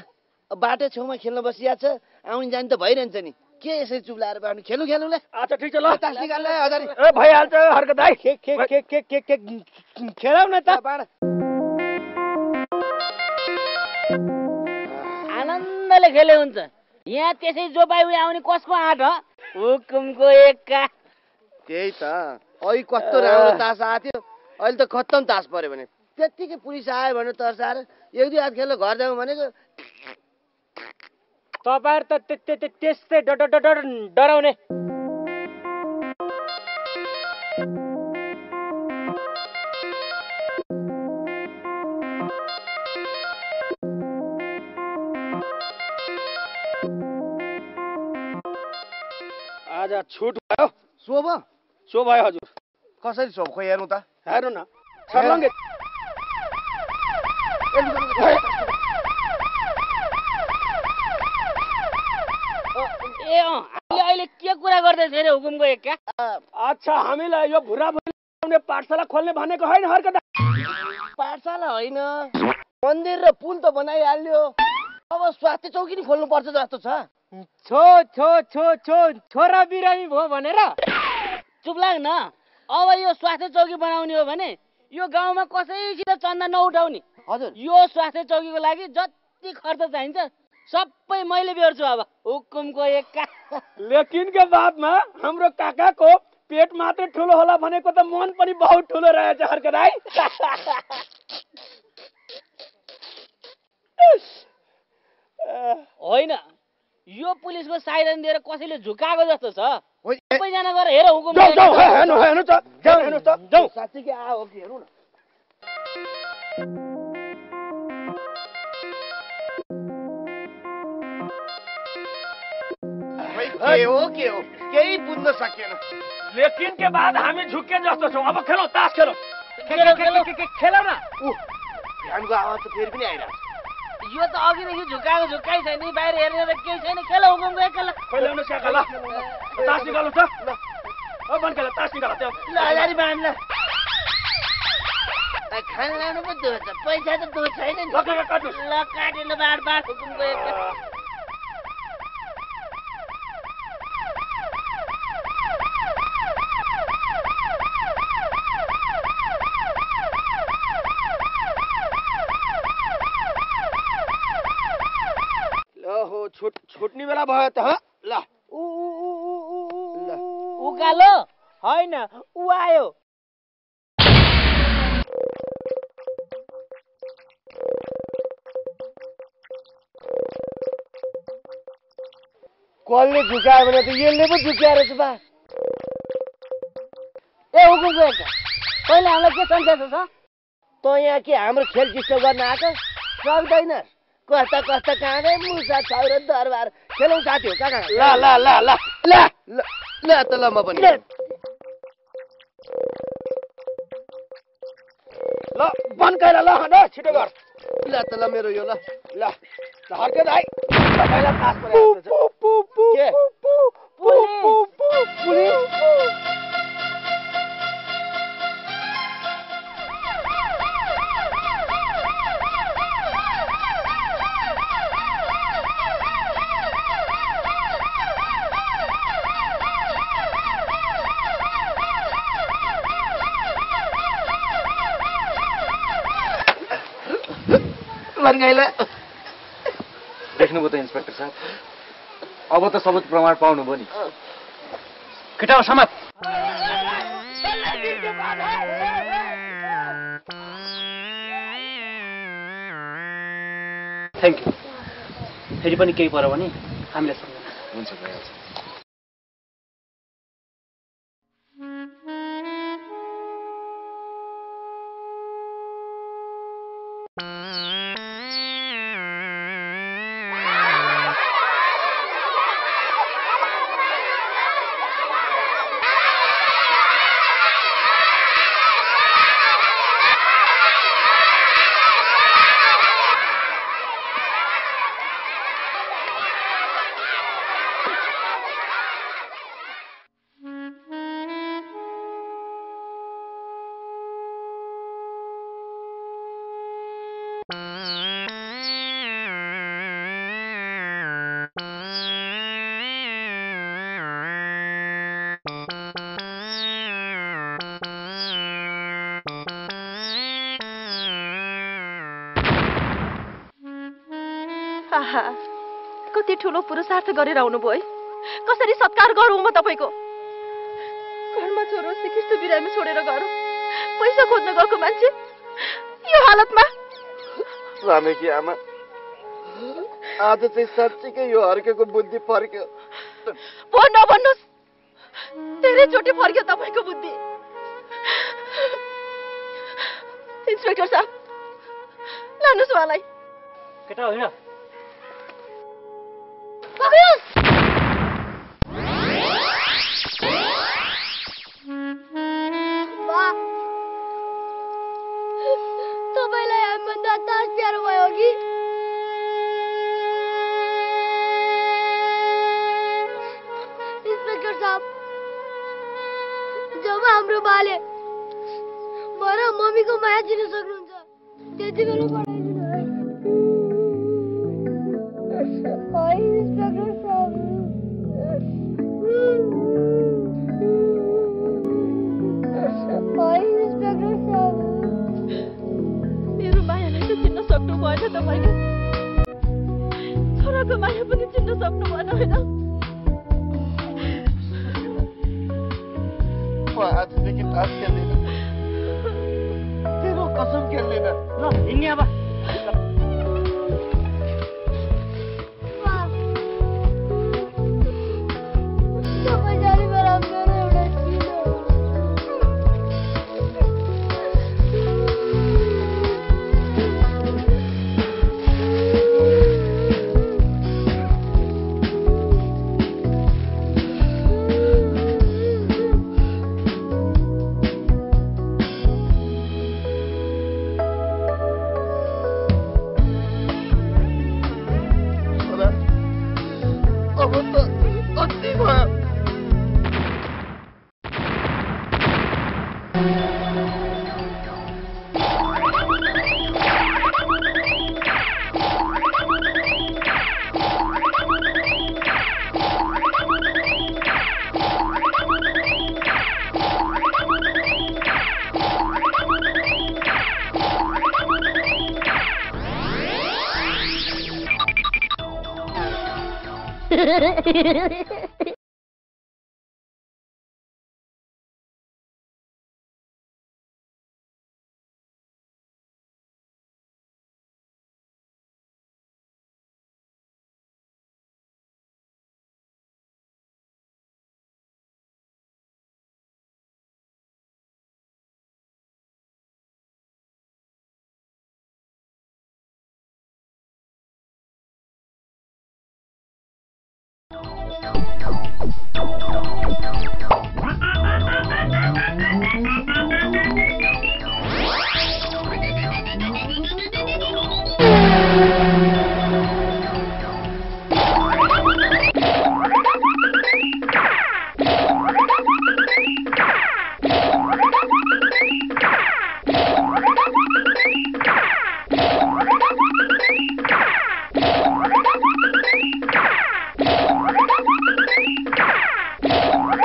बाटो छेउमा खेल्न बसिया छ, आउने जाने त भइरहन्छ नि। के यसरी चुप्लाएर बाट्नु? खेलौँ खेलौँ ल। अच्छा ठिक छ, ल तास निकाल्नु हजुर। ए भइहाल्छ हर्के दाइ, के खेलाउ न त। आनन्दले खेले हुन्छ यहाँ, त्यसै जो पायो आउने कसको आँट हुकुमको एक्का। त्यही त अहि कस्तो राम्रो तास आथ्यो, अहिले त खत्तम तास पर्यो भने। त्यतिकै पुलिस आयो भने तर्साएर एक दुई हात खेल्न घर जाउँ भनेको। तपाईँहरू त त्यस्तै डराउने। आज छुट भयो, सो भयो हजुर। कसरी सो? खोइ हेर्नु त, हेर्नु न छर्लङ्गे। ए अहिले के कुरा गर्दै थियो रे हुकुमको एक्का? अच्छा हामीलाई यो भुरा भुरा पाठशाला खोल्ने भनेको होइन हर्के दाइ? पाठशाला होइन, मन्दिर र पुल त बनाइहाल्यो, अब स्वास्थ्य चौकी नि खोल्नु पर्छ जस्तो छ। छोरा बिरामी भयो भनेर चुप लाग्न। अब यो स्वास्थ्य चौकी बनाउने हो भने यो गाउँमा कसैसित चन्दा नउठाउने हजुर। यो स्वास्थ्य चौकीको लागि जति खर्च चाहिन्छ सबै मैले बेहोर्छु अब हुकुमको एक्का। लेकिन के बादमा हाम्रो काकाको पेट मात्रै ठुलो होला भनेको त मन पनि बहुत ठुलो रहेछ हर्के दाइ। होइन यो पुलिसको साइरन दिएर कसैले झुकाएको जस्तो छ। सबैजना गएर हेर हुकुमको एक्का। हेर्नु हेर्नु त, जाऊ हेर्नु त, जाऊ साच्चै आ हो कि हेर्नु न। के हो केही बुझ्न सकेन। लेकिन के बाद हामी झुक्के जस्तो छौँ। अब खेलौँ तास, खेलौँ खेलौँ न। ऊ ध्यानको आवाज त फेरि पनि आइरहेको छ। यो त अघिदेखि झुकाएको झुक्काइ छैन नि, बाहिर हेर्ने त केही छैन। खेल हुकुमको एक्का। ल खोल्याउनु सक्छ ल, तास निकाल्नु त ल। ओ बनकैला तास निकाल त्यो ल, अगाडि बाँड ल। खान लाउनु पो दुःख छ, पैसा त दुःख छैन नि। ल काटेन बाँड बाँड हुकुमको एक्का। छुट्ने बेला भयो त। ल उकालो होइन उ आयो। कॉलले झुकाए भने त यसले पो झुक्याएर छ बा। ए हुगु गएछ पहिले हामीलाई के सन्देश छ त यहाँ के हाम्रो खेल डिस्टर्ब गर्न आको सक्दैन कस्ता कस्ता काँडे मुसा छौर दरबार खेलौं साथी हो काका। ल ल ल ल ल ल त ल म पनि ल बनकाइला ल हन छिटो गर ल त ल मेरो यो ल ल हर्के दाइ पहिला पास परेछ के पुलिस देख्नुभयो त इन्स्पेक्टर साहब अब त सबुत प्रमाण पाउनुभयो नि केटा समाज थ्याङ्क यू फेरि पनि केही पर्यो भने हामीलाई सम्झना हुन्छ भाइ। कति ठूलो पुरुषार्थ गरेर आउनुभयो कसरी सत्कार गरौँ म तपाईको। घरमा छोरो सिकिस्त बिरामी छोडेर गरौँ पैसा खोज्न गएको मान्छे यो हालतमा। रामेकी आमा आज चाहिँ साच्चै यो हर्केको बुद्धि फर्क्यो। भो नभन्नुस् धेरै चोटी फर्क्यो तपाईको बुद्धि। इन्स्पेक्टर साहब लानुस् उहाँलाई। केटा होइन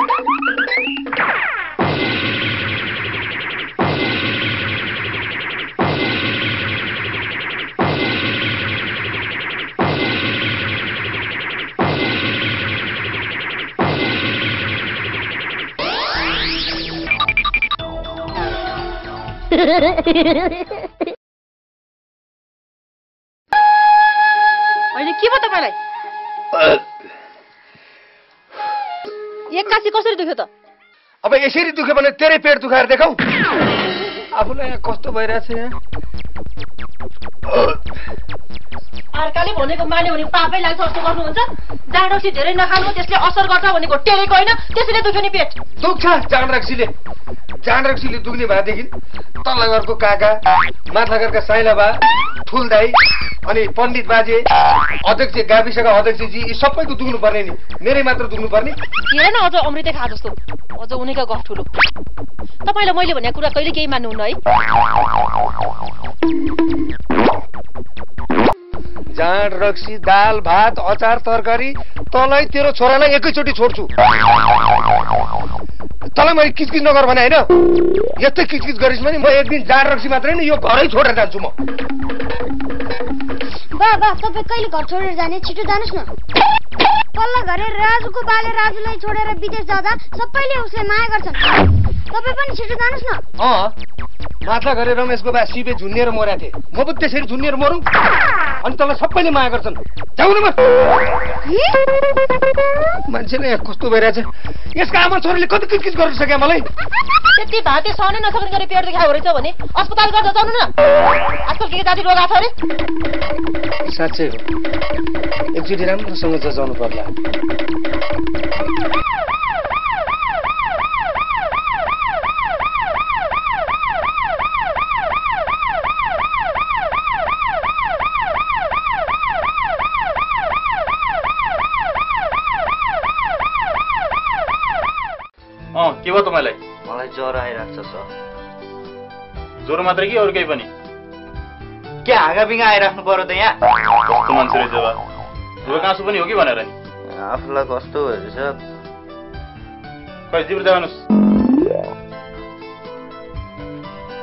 अहिले के भयो तपाईलाई? एक्कासी कसरी दुख्यो त? अब यसरी दुख्यो भने तेरै पेट दुखाएर देखाउ। आफुलाई यहाँ कस्तो भइराछ यहाँ? अर्काले भनेको मान्यो भने पापै लाग्छ जस्तो गर्नुहुन्छ। जाडोसी धेरै नखानु त्यसले असर गर्छ भनेको टेरेको हैन, त्यसैले दुख्यो नि पेट। दुख्छ जाडरक्सीले। जाडरक्सीले दुख्ने भएदेखि तल्लाघरको काका, माथाघरका साइला बा, ठुल दाइ अनि पण्डित बाजे, अध्यक्ष गाविसका अध्यक्ष जी यी सबैको दुख्नु पर्ने नि, मेरै मात्र दुख्नु पर्ने? हेर न अझ अमृतै खा जस्तो। अझ उनीका गफ ठुलो। तपाईलाई मैले भनेको कुरा कहिले केही मान्नुहुन्न है? जाँड रक्सी दाल भात अचार तरकारी तलाई तेरो छोरालाई एकैचोटी छोड्छु। तलाई मैले किचकिच नगर भने हैन, यस्तै किचकिच गरिस् भने म एक दिन जाँड रक्सी मात्रै नि यो घरै छोडेर जान्छु म। बाबा तपाई कहिले घर छोडेर जाने? छिटो जानुस् न। कल्ला घरे राजुको बाले राजुलाई छोडेर विदेश जादा सबैले उसले माया गर्छन्। तपाई पनि छिटो जानुस् न। अँ माथला घरे रमेशको बा सिबे झुन्नेर मर्या थिए, म पनि त्यसरी झुन्नेर मरु अनि तलाई सबैले माया गर्छन्। जाऊ न म। मान्छेले यहाँ कस्तो भइराछ? यसको आमा छोरीले कति किचकिच गर्न सक्या मलाई? त्यति भाते सहनै नसक्ने गरी पेट दुखायो रहेछ भने अस्पताल गर्छ जानु न। आजकल के जाति रोग आछ अरे? साच्चै हो, एकचोटि राम्रोसँग जानु पर्ला। के भयो तपाईलाई? मलाई ज्वरो आइराछ सर। ज्वरो मात्र कि अरु केही पनि? के हागाबिगा आइराख्नु पर्यो त यहाँ? कस्तो मान्छे रहेछ बा? ज्वरो कासो पनि हो कि भनेर नि? आफुलाई कस्तो भइरहेछ? खै जिब्रो जानुस्।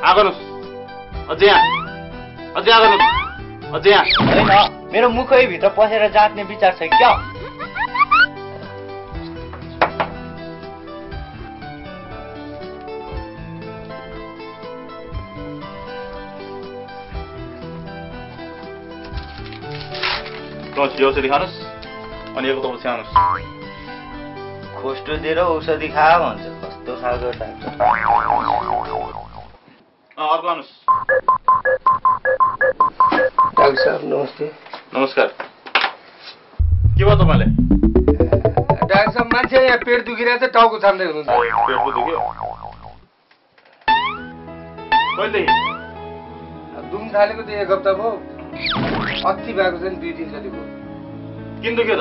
आगनुस्। अझै यहाँ। अझै आगनुस्। अझै यहाँ। हैन मेरो मुखै भित्र पसेर जात्ने विचार छ क्या? औषधि खानुस् अनि एक दबाउ खानुस्। खोस्टो दिएर औषधि खा भन्छ, कस्तो खालको डाक्टर? अर्को आउनुस्। डाक्टर साहब नमस्ते। नमस्कार। के भयो तपाईँलाई? डाक्टर साहब मान्छे यहाँ पेट दुखिरहेछ, टाउको छाम्दै हुनुहुन्छ। पेट दुख्यो? कहिलेदेखि? दुख्न थालेको त एक हप्ता भयो। अति भएको छ नि 2-3 साल भयो। किन दुख्यो त?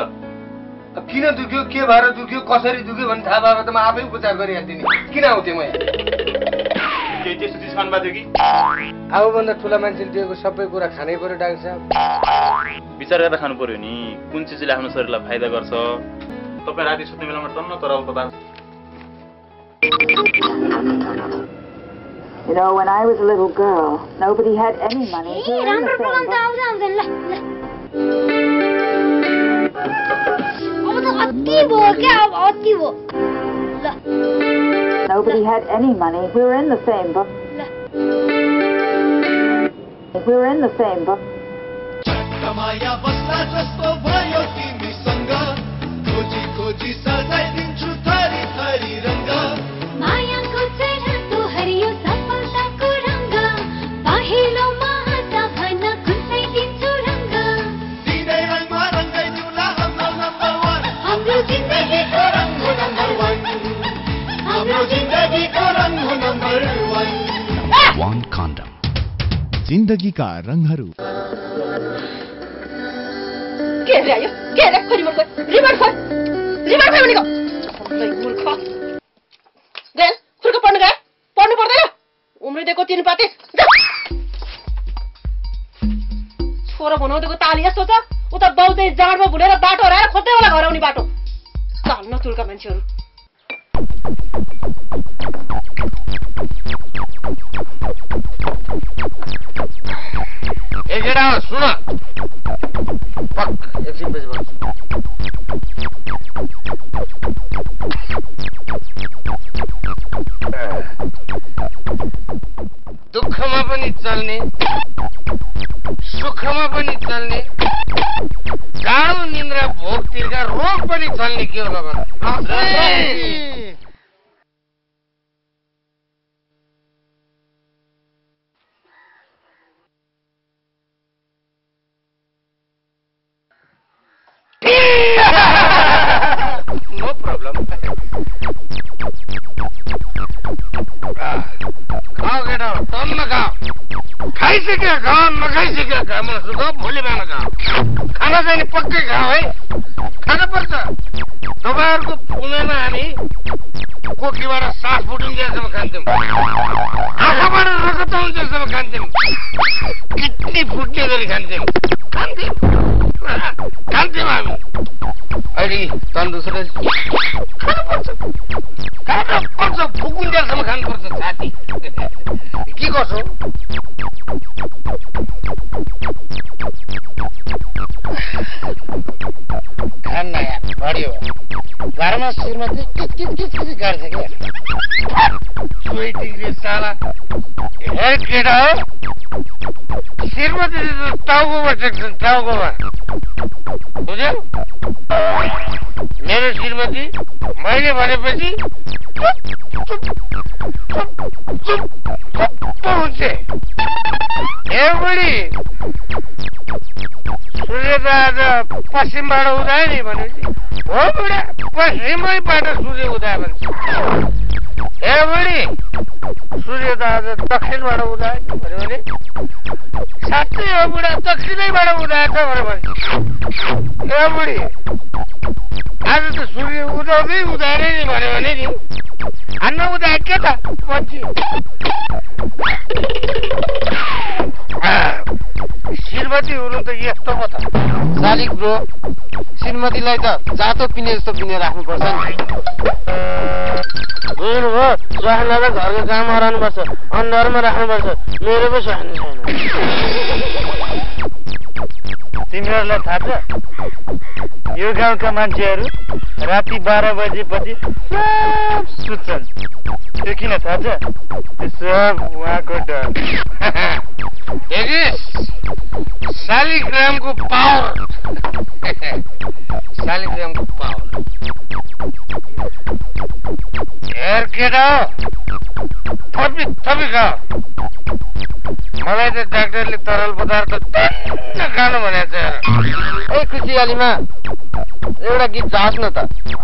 अब किन दुख्यो, के भएर दुख्यो, कसरी दुख्यो भने थाहा भए त म आफै उपचार गरिहाल्थे नि। किन आउँथे म यहाँ? के त्यस्तो चिज खानु बाध्यो कि? आफू भन्दा ठुला मान्छेले दिएको सबै कुरा खानै पर्यो डाक्टर साहब। विचार गरेर खानु पर्यो नि, कुन चिजले आफ्नो शरीरलाई फाइदा गर्छ। तपाई राति सुत्ने बेलामा टन्न तरल पदार्थ। You know, when I was a little girl, nobody had any money. Hey, राम्रो बोलाउँदा आउँदैन ल। अब त अति भयो के, अब अति भयो ल। Nobody had any money. We were in the same boat. We were in the same boat. कमाया बस्दा जस्तो भयो तिमीसँग, खोजी खोजी सजाइदिन्छु थरी थरी रंग। मायाको चेहरा तो हरियो One condom. जिंदगी का रंगहरू। के रे आयो? के रे खोजी मर्को? रिमोट खोज। रिमोट खोज भनेको। सबै मूर्ख। देल, खुर्को पढ्न गए? पढ्नु पर्दैन। उम्रिदेको 3 पाते। छोरा बनाउँदैको ताली यस्तो छ। उता बाउदै जाडमा भुलेर बाटो हराएर खोज्दै होला घर आउने बाटो। साल नचुलका मान्छेहरू। सुना पक एक सिंपल सी बात दुखमा पनि चल्ने सुखमा पनि चल्ने गाडो निन्द्रा भोक तिर्खा रोग पनि चल्ने के होला भने No problem. खाओ get out. तुम न खाओ. खाई से क्या खाओ, न खाई से क्या खाओ. मैं सुबह भोले में न खाओ. खाना चाहिए पक्के खाओ है. खाना पड़ता. दोपहर को पुणे में आनी. कोकी वाला सास फूटने जैसे मैं खाते हूँ. आँखों पर रखता हूँ जैसे मैं खाते हूँ. कितनी फूटने जैसे खाते हूँ. खाते मामी. अरे तान दूसरे खाना पड़ता खाना पड़ता भूखूं जैसे मैं खाना पड़ता साथी क्या करो खाना यार बढ़िया बारहवां सिर में किस किस किस किस कर सके स्वीटी के साला एक किड़ा सिर में तो ताऊ को बचेगा ताऊ को बच मेरे श्रीमती मैंने भनेपछि पहुंचे एवरी सूर्य तो पश्चिम बाड़ उदाय नहीं हो बड़ा पश्चिम बाड़ सूर्य उदाय एवरी सूर्य तो दक्षिण बाड़ उदाय सात हो बुढ़ा दक्षिण बाड़ उदाय एवरी आज तो सूर्य उदय भी उदय नहीं बने बने नहीं अन्ना उदय क्या था बच्ची श्रीमती उन्होंने तो ये तो बता सालिक ब्रो श्रीमती लाइट जातो पीने तो पीने रखने पड़ता है मेरे को सहन लगा घर के काम आराम बस अंदर में रखने बस मेरे को सहन नहीं तिम्हार लाइट था यो गाउँका मान्छेहरु राति 12 बजेपछि सब सुत्छन् त्यो किन थाहा छ त्यो सब उहाँको डर हेगिस शालिग्रामको पावर शालिग्रामको पावर हेर केटा थपी थपी खा मलाई त डाक्टरले तरल पदार्थ तन्न खानु भनेछ ए खुसीयालीमा एउटा गीत गाउँ न त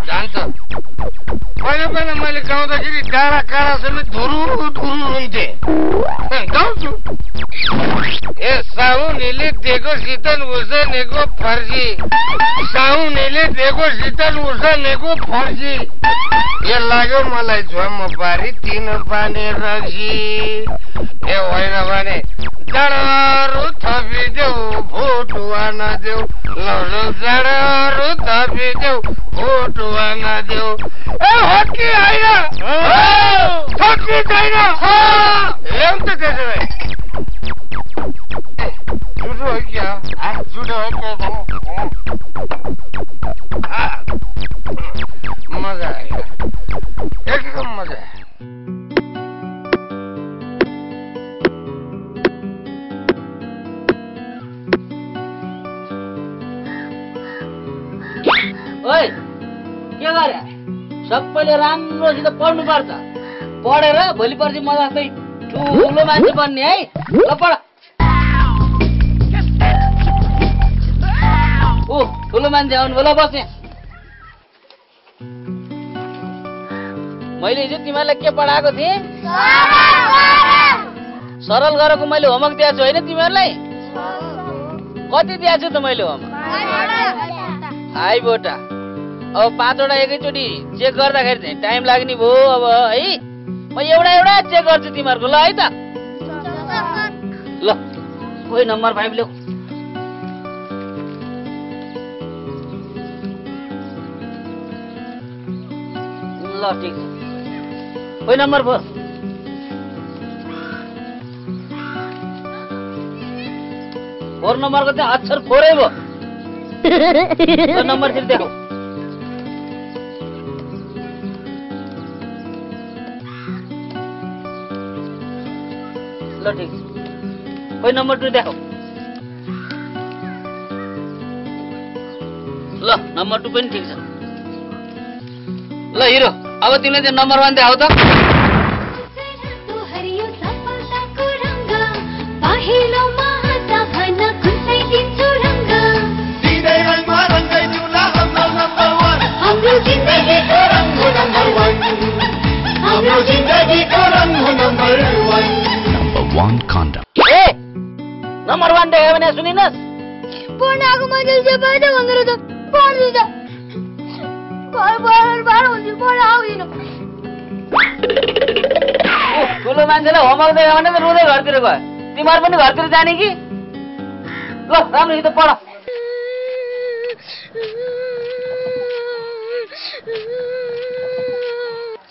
जान्छ पहिले पहिले मैले गाउँदाखेरि डाँडा काँडा समेत धुरु धुरु हुन्थे गाउँछु ए साहुनेले दिएको शीतल उर्सनेको फर्जी साहुनेले दिएको शीतल उर्सनेको फर्जी यो लाग्यो मलाई झम पारी तीन पानी रक्सी ए होइन भने जडारु थपिदेऊ भोटुवा नदेऊ लौ जडारु थपिदेऊ भोटुवा नदेऊ ए हो कि हैन हो थपि छैन हो एम त त्यसो भए जुडो हो क्या आ जुडो हो के हो मजा आयो एकदम मजा ओए के गरे सबैले राम्रोसित पढ्नु पर्छ पढेर भोलि पर्सि म जस्तै ठुलो मान्छे बन्ने है ल पढ ओ ठुलो मान्छे आउनु होला बस्ने मैले हिजो तिमीलाई के पढाएको थिएँ सरल गरेको मैले होमवर्क दिएको छु हैन तिमीहरूलाई कति दिएको छु त मैले होमवर्क हाई बोटा अब पांचवटा एकैचोटी चेक गर्दाखेरि टाइम लाग्ने भो अब है म एउटा एउटा चेक गर्छु तिमीहरुको ल है त ल कोही नम्बर 5 लेऊ ल ठीक कोही नम्बर 4 ओ फोर नंबर कहते हैं अक्षर फोर है वो तो नंबर सिर्फ देखो लो ठीक कोई नंबर टू देखो लो नंबर टू पे ठीक ल हिरो अब तिमीले नंबर वन देऊ त सुनी ना पण आगो माझे जे बायदे वंगर तो पण दिदा बार बार बार होजी पण आवी ना तुला मान्छेले होमवर्क देयो भने रोजै घरतिर गए तिमीहरु पनि घरतिर जाने कि ल राम्रो यो त पढ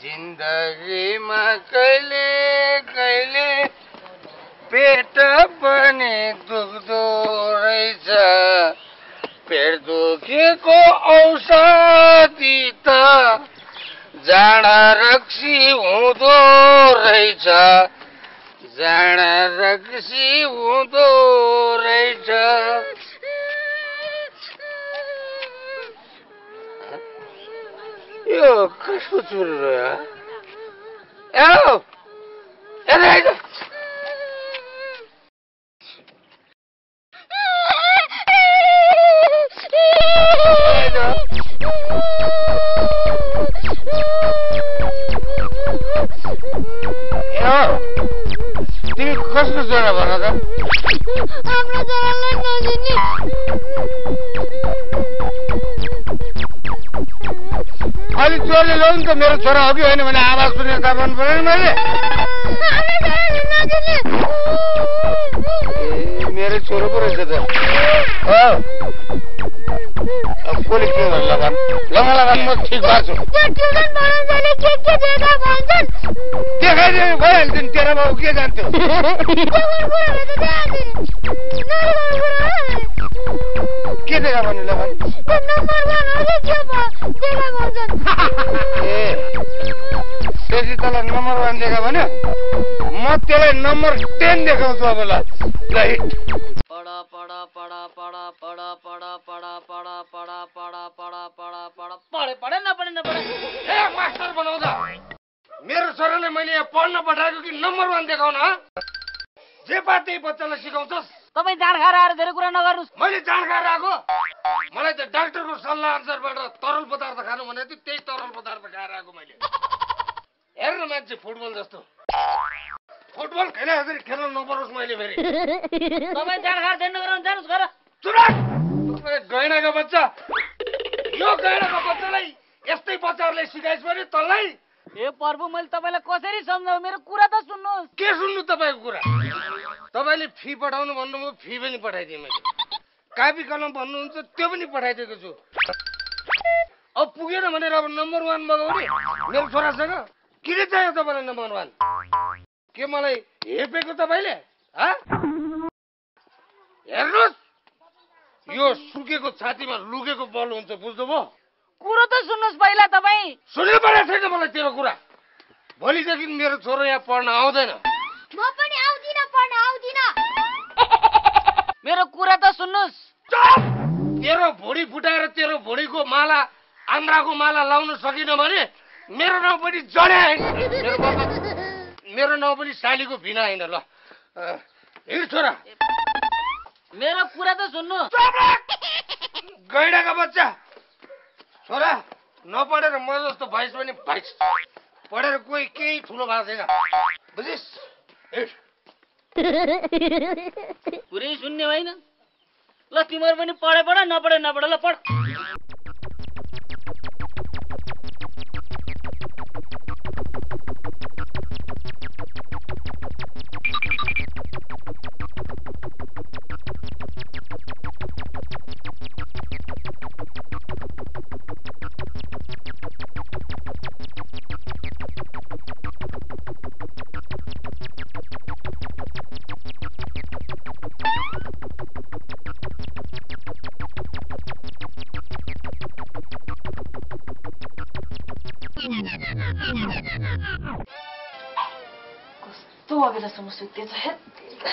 जिंदगी मा कहिले कहिले पेट पनि दुख्दो रहेछ पेट दुखेको औषधि त जाँडा रक्सी हुँदो रहेछ जाँडा रक्सी हुँदो रहेछ यो कसो चुरो ए छोरा अभी होइन भने आवाज सुनेर काम गर्नु पर्दैन मैले मेरो छोरो पो रहेछ त हो अब कोले के भन्ला काम लगा लगा म ठीक भाछु त्यो चिल्ड्रन बनाउँछले के देगा भन्छन् के खाइदे भइहाल्छन् तेरा बाबु के जान्थ्यो के देगा भन्नु ल भन् नम्बर 1 हो के देगा भन्छन् तेला नंबर वन देखा भने म त्यसलाई नंबर 10 देखाउँछु अब ल राइट पडा पडा पडा पडा पडा पडा पडा पडा पडा पडा पडा पडा पडा पढे पढे न पढे न पढे ए मास्टर बनाउँदा मेरो छोराले मैले यहाँ पढ्न पठाएको कि नंबर 1 देखाउन ह जे पाते बच्चालाई सिकाउँछस् तपाई जानकार आएर धेरै कुरा नगर्नुस् मैले जानकार आको मलाई त डाक्टरको सल्लाह अनुसारबाट तरल पदार्थ खानु भने थियो त्यही तरल पदार्थ खाएर आको मैले हेर न मान्छे फुटबल जस्तो फुटबल खेले जसरी खेल्न नपरोस् मैले फेरि तपाई जानकार छैन गराउन जानुस् घर चुराक गैनाको बच्चा यो गैनाको बच्चालाई यस्तै बच्चाहरुले सिकाइस् भने तँलाई ए प्रभु मैले तपाईलाई कसरी सम्झाऊ मेरो कुरा त सुन्नुहोस् के सुन्नु तपाईको कुरा तपाईले फी पठाउनु भन्नु म फी पनि पठाइदिए मैले कापी कलम भन्नुहुन्छ त्यो पनि पठाइदिएको छु अब पुगेन भनेर अब नम्बर 1 मगाउने मेरो छोरासँग किन चाहियो तपाईलाई नम्बर 1 के मलाई हेपेको तपाईले ह हेर्नुस् यो सुकेको छातीमा लुकेको बल हुन्छ बुझ्नुभयो कुरा त सुन्नुस् पहिला तपाई सुन्नु परेछ नि मलाई तेरो कुरा भोलि देखि मेरो छोरो यहाँ पढ्न आउँदैन म पनि आउँदिन पढ्न आउँदिन मेरो कुरा त सुन्नुस् तेरो भुडी फुटाएर तेरो भुडीको माला आन्द्राको माला लाउन सकिन भने मेरो नाउँ पनि जडे हैन मेरो नाउँ पनि सालीको भिना हैन ल हिँड छोरा मेरो कुरा त सुन्नु गैडाको बच्चा छोरा नपढेर म जस्तो भइस पनि भइस पढेर कोही केही ठुलो भएको छैन बुझिस् पुरै सुन्ने होइन ल तिमीहरु पनि पढे पढ नपढे नपढ ल पढ どう上げ出してもすっげえと減っている。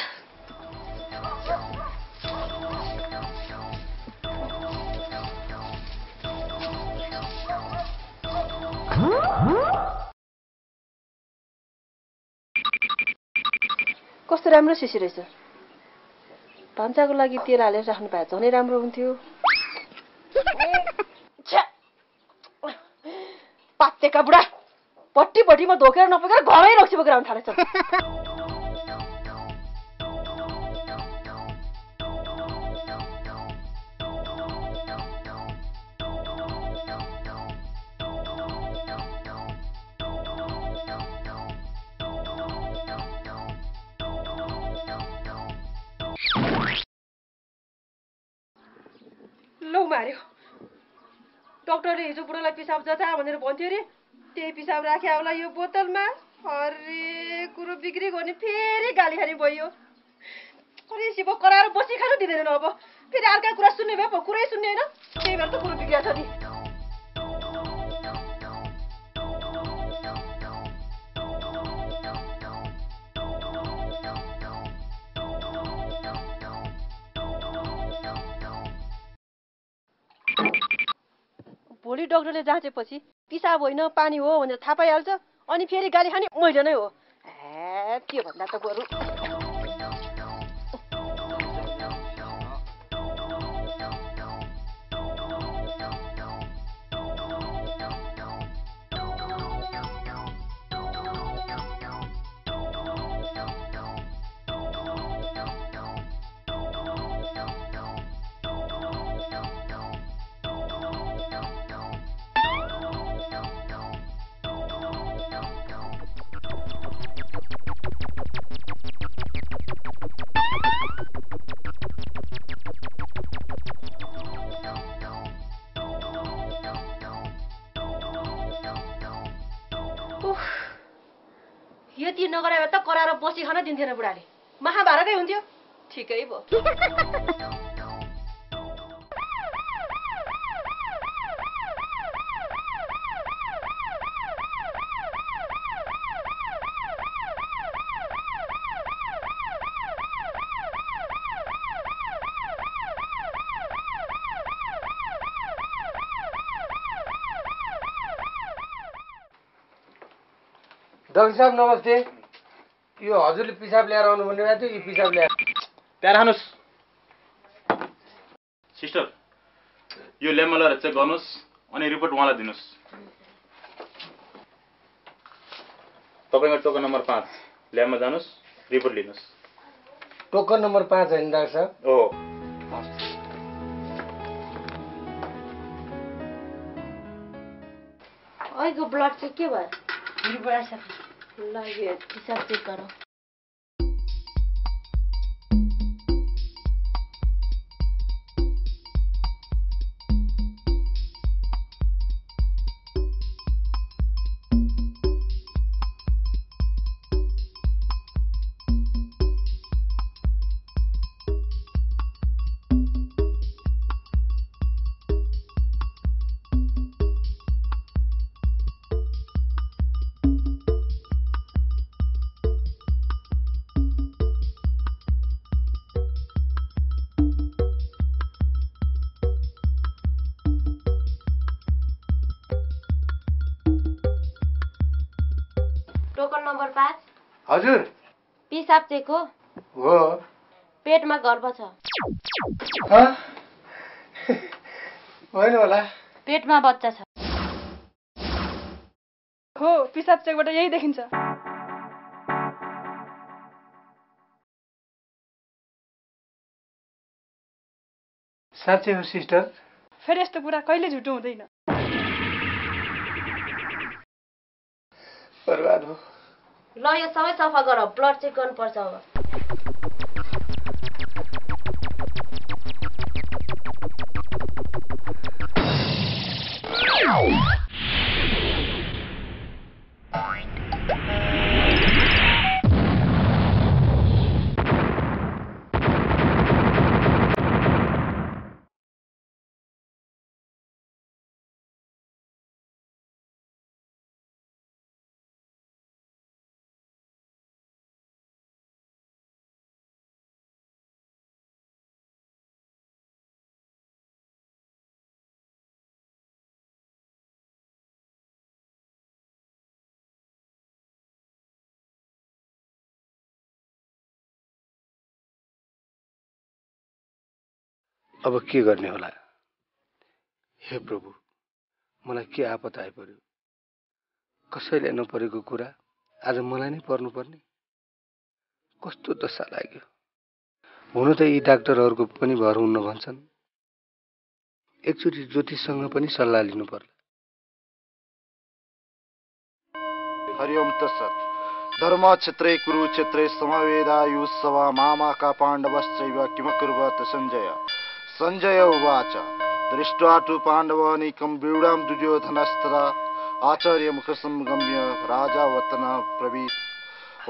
कस्तो राम्रो सिसी रहेछ। भान्साको लागि तेल हालेर राख्नु भए झनै राम्रो हुन्थ्यो। पातेका बुढा पट्टी पट्टी म धोकेर नपकेर घरमै रक्सी बोकेर आउन थालेछ। लौ मार्यो डाक्टरले हिजो बुढालाई पिसाब जता भनेर भन्थ्यो रे त्यही पिसाब राख्या होला यो बोतलमा। अरे कुरो बिग्रेको नि फेरि गाली खाने भयो। अरे शिव कराएर बसी खानु दिदैन अब फेरि अर्का कुरा सुन्ने भए पो कुरै सुन्ने हैन त्यही भएर त कुरो बिग्रिया छ नि। भोलि डाक्टरले जाँचेपछि पिसाब होइन पानी हो भनेर थाहा पाइहाल्छ अनि फेरि गाली खाने मैले नै हो। ए त्यो भन्दा त बरु यति नगराए त कराएर बसी खान दिन्थेन बुढाले महाभारतै हुन्थ्यो। ठिकै भयो। डॉक्टर साहब नमस्ते। यो हजुरले पिसाब ल्याएर आउनु भन्ने भए थियो। यो पिसाब ल्याएर त्यहाँ राख्नुहोस् सिस्टर। यो ल्याबमा लगेर चेक गर्नुहोस् अनि रिपोर्ट उहाँलाई दिनुहोस्। तपाईँको टोकन नम्बर 5 ल्याबमा जानुहोस् रिपोर्ट लिनुहोस्। टोकन नम्बर 5 हैन डाक्टर साहब? हो। ओइको ब्लड चेक के भयो? बुढा साहब लाग्यो पिसाब चेक गरौँ। टोकन नम्बर 5 हजुर पिसाब चेक हो? हो। पेटमा गर्भ छ? होइन होला। पेटमा बच्चा छ? हो। पिसाब चेकबाट यही देखिन्छ। साच्चै हो सिस्टर? फेरि यस्तो कुरा कहिले झुटो हुँदैन। बर्बाद हो। ल यो सबै सफा गर ब्लड चेक गर्न पर्छ। अब अब के गर्ने होला? हे प्रभु, मलाई के आपत आइपर्यो? कसैले नपरेको कुरा आज मलाई नै पर्नुपर्ने? कस्तो दशा लाग्यो। हुन त यी डाक्टरहरूको पनि भर हुन्न भन्छन्। एकचोटि ज्योतिषसँग पनि सल्लाह लिनु पर्ला। हरिओम तत्सत्। धर्म क्षेत्रे कुरु क्षेत्रे समवेदायुः सवा मामाका पाण्डवश्चैव किमकुर्वत सञ्जय। सञ्जय उवाच दृष्ट्वा तु पाण्डवानीकं व्यूढां दुर्योधनस्तदा आचार्य मुखसंगम्य राजा वतना प्रवीत।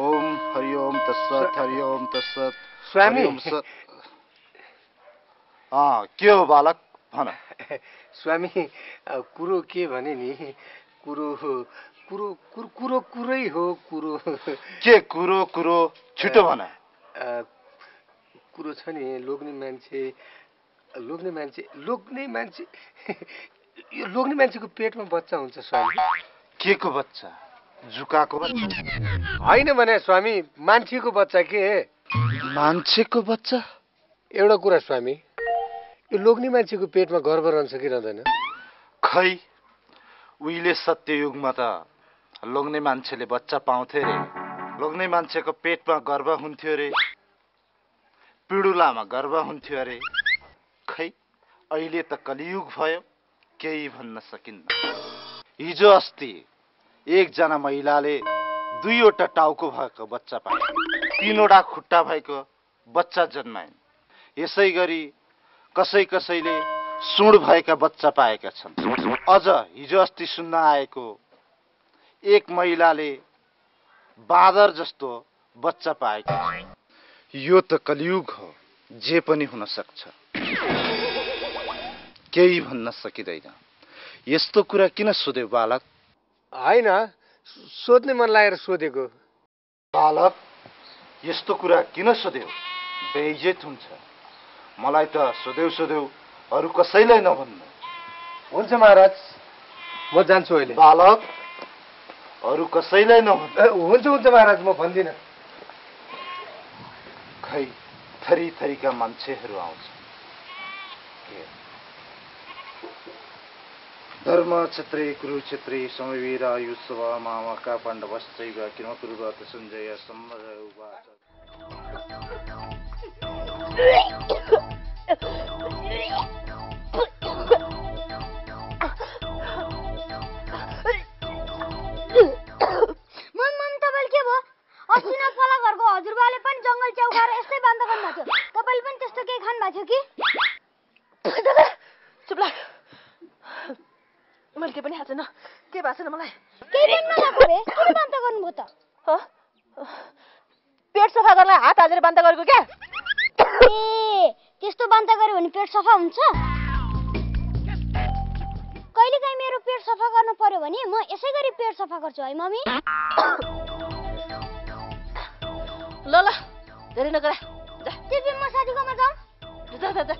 ओम हरि ओम तत्सत्। हरि ओम तत्सत्। स्वामी के हो बालक भन। स्वामी कुरो के भने नि कुरो के कुरो छिटो भन। कुरो छ नि लोग्ने मान्छे यो लोग्ने मान्छेको पेटमा बच्चा हुन्छ स्वामी। के को बच्चा? जुकाको बच्चा हैन भने स्वामी, मान्छेको बच्चा। के मान्छेको बच्चा? एउटा कुरा स्वामी, यो लोग्ने मान्छेको पेटमा गर्भ रहन्छ कि रहँदैन? खै उहिले सत्ययुगमा त लोग्ने मान्छेले बच्चा पाउँथे रे। लोग्ने मान्छेको पेटमा गर्भ हुन्थ्यो रे। पिडुलामा गर्भ हुन्थ्यो अरे। खै अहिले त कलियुग भयो, केही भन्न सकिन्न। हिजो अस्ति एकजना महिलाले दुईवटा टाउको भएको बच्चा पाए, तीनवटा खुट्टा भएको बच्चा जन्माइन्। यसै गरी कसैले सुँड भएका बच्चा पाएका छन्। अझ हिजो अस्ति सुन्न आएको एक महिलाले बाँदर जस्तो बच्चा पाएका छन्। यो त कलियुग हो, जे पनि हुन सक्छ, केही भन्न सकिँदैन। यस्तो कुरा किन सोध्यो बालक? हैन, सोध्ने मन लागेर सोधेको। बालक, यस्तो कुरा किन सोध्यो? बेइज्जत हुन्छ। मलाई त सोध्यौ अरू कसैलाई नभन्नु। हुन्छ महाराज, म जान्छु अहिले। बालक, अरू कसैलाई नभन्नु। हुन्छ महाराज, म भन्दिनँ। खै थरी थरीका मान्छेहरू आउँछ। धर्म क्षेत्रे कुरुक्षेत्रे समवेदायुः सवा मामाका पाण्डवश्चैव किमकुर्वत सञ्जय। संजय उवाच मन तपाईले के भो? अस्ति न फला घरको हजुरबाले पनि जंगल च्याउ गएर यस्तै बन्द गर्नु भएको थियो। तपाईले पनि त्यस्तो के खान भएको थियो कि? दादा चुप लाग। मैले पनि हाल्छ न, के भएको छ मलाई? केही पनि नलाको रे, किन बन्द गर्नुभयो त? पेट सफा गर्न हात हालेर बन्द गरेको क्या? ए, त्यस्तो बन्द गर्यो भने पेट सफा हुन्छ? कहिलेकाहीँ मेरो पेट सफा गर्नु पर्यो भने म यसै गरी पेट सफा गर्छु है मम्मी। ल ल, धेरै नगरा, जा। तिमी म साथीकोमा जाऊ। जा।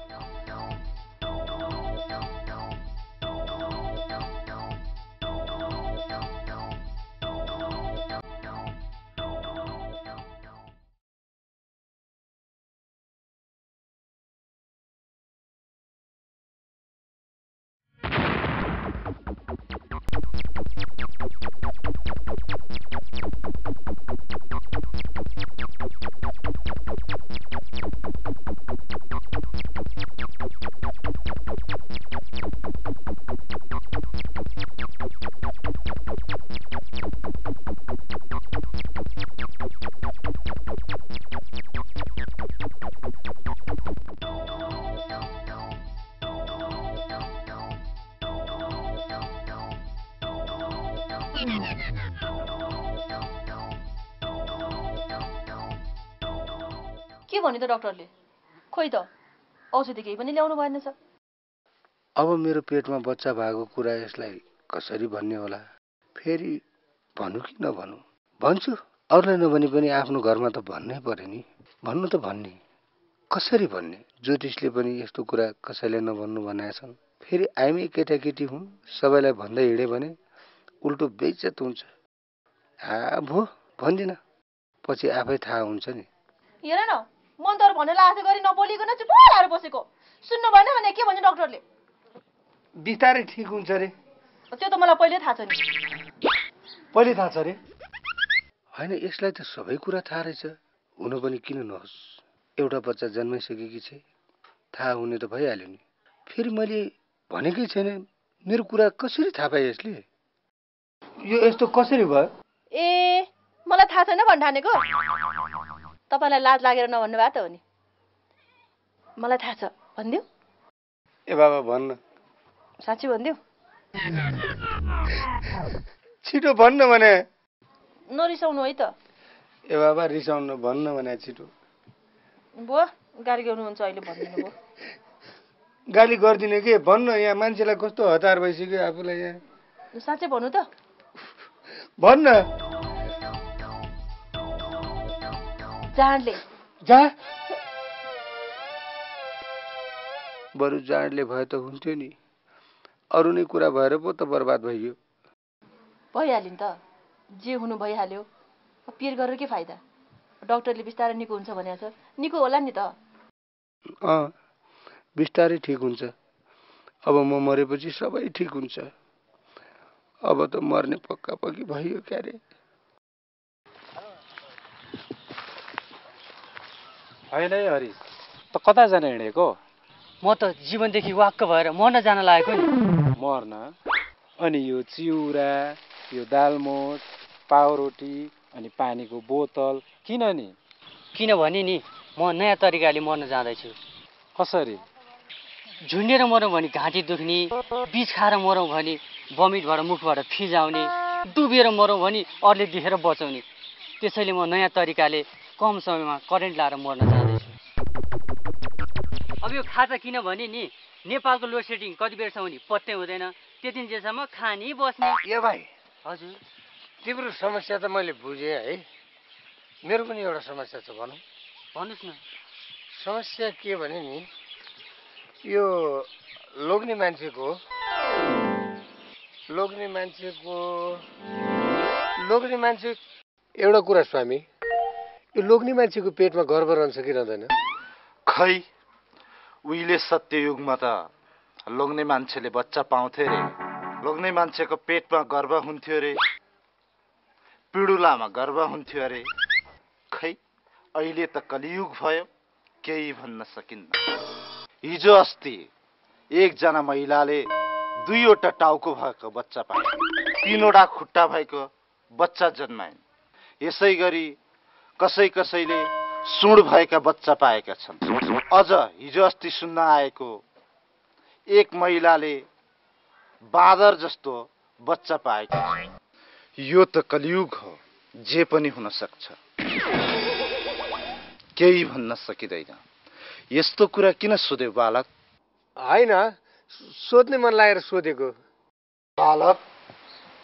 भन्यो त डाक्टरले? खोइ त औषधि केही पनि ल्याउनु भएन। अब मेरो पेटमा बच्चा भएको कुरा यसलाई कसरी भन्ने होला? फेरि भनौँ कि नभनौँ? भन्छु, अरूलाई नभने पनि आफ्नो घरमा त भन्नै पर्यो नि। भन्नु त भन्ने, कसरी भन्ने? ज्योतिषले पनि यस्तो कुरा कसैलाई नभन्नु भनेका छन्। फेरि हामी केटाकेटी हुँ, सबैलाई भन्दै हिँड्यो भने उल्टो बेइज्जत हुन्छ। भो भन्दिनँ, पछि आफै थाहा हुन्छ नि। हेर न, मन तर भन्ने लाग्छ गरी नबोलिकन चुप लाएर बसेको। सुन्नु भएन भने के भन्छ डाक्टरले? बिस्तारै ठीक हुन्छ रे। त्यो त मलाई पहिले थाहा छ नि। पहिले थाहा छ रे? हैन, यसलाई त सबै कुरा थाहा रहेछ। हुनु पनि किन नहोस्, एउटा बच्चा जन्माइसकेकी छ, थाहा हुने त भइहाल्यो नि। फेरि मैले भनेकै छैन, मेरो कुरा कसरी थाहा पाए यसले? यो यस्तो कसरी भयो? ए, मलाई थाहा छैन भन्ठानेको। तपाईलाई लाज लागेर नभन्नु भए त हो नि। मलाई थाहा छ भन्दियौ? ए बाबा भन्न। साँच्चै भन्दियौ? छिटो भन्न भने। नरिसाउनु है त। ए बाबा रिसाउनु, भन्न भने छिटो। बुवा गाली गर्नुहुन्छ अहिले, भन्दिनु बुवा। गाली गर्दिने के भन्न, यहाँ मान्छेलाई कस्तो हतार भइसक्यो आफूलाई यहाँ। साँच्चै भन्नु त। भन्न। जाँडले जा बरु जाँडले भए त हुन्थ्यो नि, अरू नै कुरा भएर पो त बर्बाद भइयो। भइहाल्यो नि त, जे हुनु भइहाल्यो, पिर गरेर के फाइदा? डाक्टरले बिस्तारै निको हुन्छ भनेको छ, निको होला नि त। अँ, बिस्तारै ठिक हुन्छ। अब म मरेपछि सबै ठिक हुन्छ। अब त मर्ने पक्का पक्की भइयो क्यारे। होइन है हरि, त कता जान हिँडेको? म त जीवनदेखि वाक्क भएर मर्न जान लागेको नि। मर्न? अनि यो चिउरा, यो दालमोठ, पाउरोटी अनि पानीको बोतल किन नि? किनभने नि म नयाँ तरिकाले मर्न जाँदैछु। कसरी? झुन्डेर मरौँ भने घाँटी दुख्ने, बिज खाएर मरौँ भने बमिट भएर मुखबाट फिजाउने, डुबेर मरौँ भने अरूले देखेर बचाउने। त्यसैले म नयाँ तरिकाले कम समयमा करेन्ट लाएर मर्न जाँदैछु। अब यो खाजा किनभने नि नेपालको लोड सेडिङ कति बेरसम्म नि पत्तै हुँदैन, त्यति जेसम्म खानी बस्ने। ए भाइ हजुर, तिम्रो समस्या त मैले बुझेँ है। मेरो पनि एउटा समस्या छ, भनौँ। भन्नुहोस् न। समस्या के भने नि, यो लोग्ने मान्छेको एउटा कुरा स्वामी, यो लोग्ने मान्छेको पेटमा गर्भ रहन्छ कि रहँदैन? खै उहिले सत्ययुगमा त लोग्ने मान्छेले बच्चा पाउँथे रे, लोग्ने मान्छेको पेटमा गर्भ हुन्थ्यो रे, पिडुलामा गर्भ हुन्थ्यो रे। खै अहिले त कलियुग भयो, केही भन्न सकिन्न। हिजो अस्ति एकजना महिलाले 2वटा टाउको भएको बच्चा पाए, 3वटा खुट्टा भएको बच्चा जन्माइन्। यसै गरी कसैले सुँड भएका बच्चा पाएका छन्। अझ हिजो अस्ति सुन्न आएको, एक महिलाले बाँदर जस्तो बच्चा पाएका छन्। यो त कलियुग हो, जे पनि हुन सक्छ, केही भन्न सकिँदैन। यस्तो कुरा किन सोध्यो बालक? होइन, सोध्ने मन लागेर सोधेको। बालक,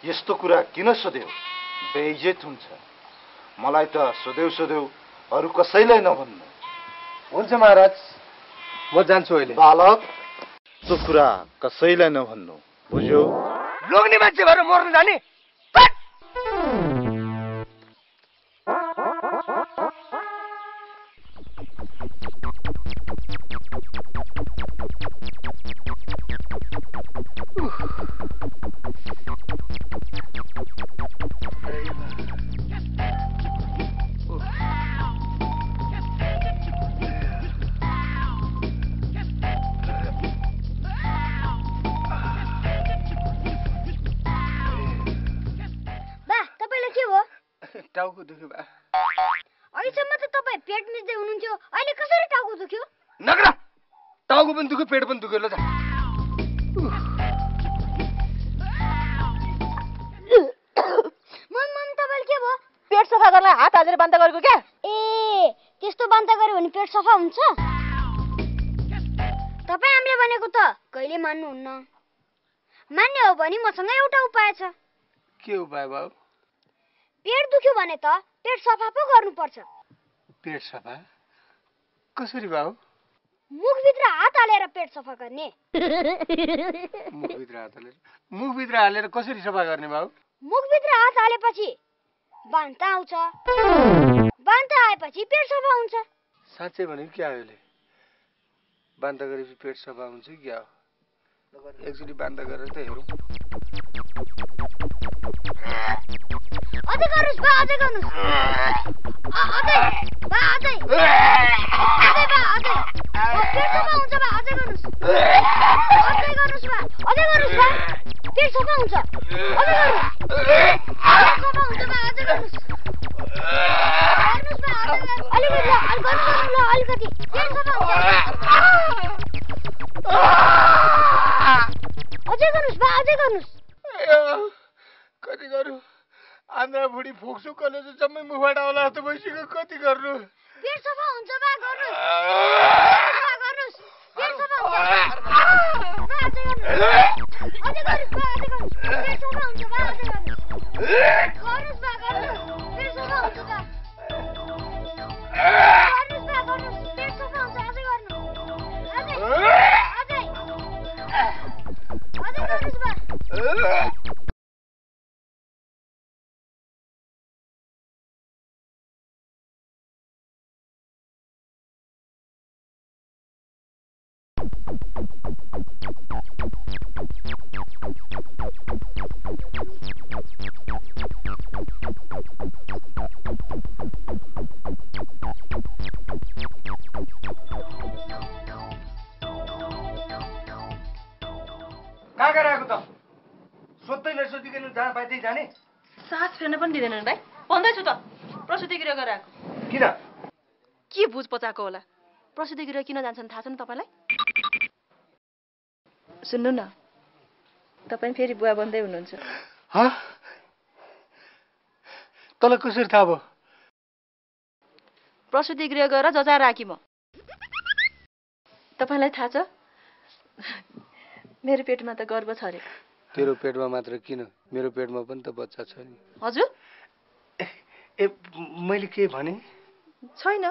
यस्तो कुरा किन सोध्यो? बेइज्जत हुन्छ। मलाई त सोध्यौ अरू कसैलाई नभन्नु। हुन्छ महाराज, म जान्छु अहिले। बालक, त्यो कुरा कसैलाई नभन्नु, बुझ्यो? लोग्ने मान्छे भएर मर्न जाने? टाउको दुख्यो बा। अहिलेसम्म त तपाई पेट मिच्दै हुनुहुन्थ्यो, अहिले कसरी टाउको दुख्यो? नगरा, टाउको पनि दुख्यो, पेट पनि दुख्यो। ल जा। मन तपाईले के भयो? पेट सफा गर्न हात हालेर बन्द गरेको के? ए, त्यस्तो बन्द गर्यो भने पेट सफा हुन्छ? तपाई हामीले भनेको त कहिले मान्नुहुन्न। मान्ने हो भने मसँग एउटा उपाय छ। के उपाय बाबु? पेट दुख्यो भने त पेट सफा पो गर्नुपर्छ। पेट सफा कसरी बाबु? मुखभित्र हात हालेर पेट सफा गर्ने। मुखभित्र हालेर कसरी सफा गर्ने बाबु? मुखभित्र हात हालेपछि बान्ता आउँछ, बान्ता आएपछि पेट सफा हुन्छ। साँच्चै भनेको क्या? अहिले बांदा गरेपछि पेट सफा हुन्छ कि क्या एकचोटि बांदा गरेर त हेरौँ अझै गर्नुस् बा अझै गर्नुस् अझै बा अझै पेट सफा हुन्छ बा अझै गर्नुस् बा पेट सफा हुन्छ अझै गर्नुस् पेट सफा हुन्छ बा अझै गर्नुस् अलिकति पेट सफा हुन्छ अझै गर्नुस् बा अझै गर्नुस् कति गर्नु आन्द्रा बुढी फोक्सो कलेजो जम्मै मुखबाट होला जस्तो भइसक्यो कति गर्नु पेट सफा हुन्छ बा गर्नुस् पेट सफा हुन्छ अझै गर्नुस् बा अझै गर्नुस् पेट सफा हुन्छ बा अझै गर्नुस् बा गर्नुस् पेट सफा हुन्छ बा गर्नुस् पेट सफा हुन्छ अझै गर्नु अझै बाइदै जाने सास फेर्न पनि दिदैनन् भाइ भन्दै छु त प्रसुतिगिरी गराको किन के बुझ पचाको होला प्रसुतिगिरी किन जान्छन् थाहा छ नि तपाईलाई सुन्नु न तपाई फेरि बुवा बन्दै हुनुहुन्छ ह तल कसरी थाहा भयो प्रसुतिगिरी गएर जजा राखी म तपाईलाई थाहा छ मेरो पेटमा त गर्भ छ रे तेरो पेटमा मात्र किन मेरो पेटमा पनि त बच्चा छ नि हजुर ए मैले के भने छैन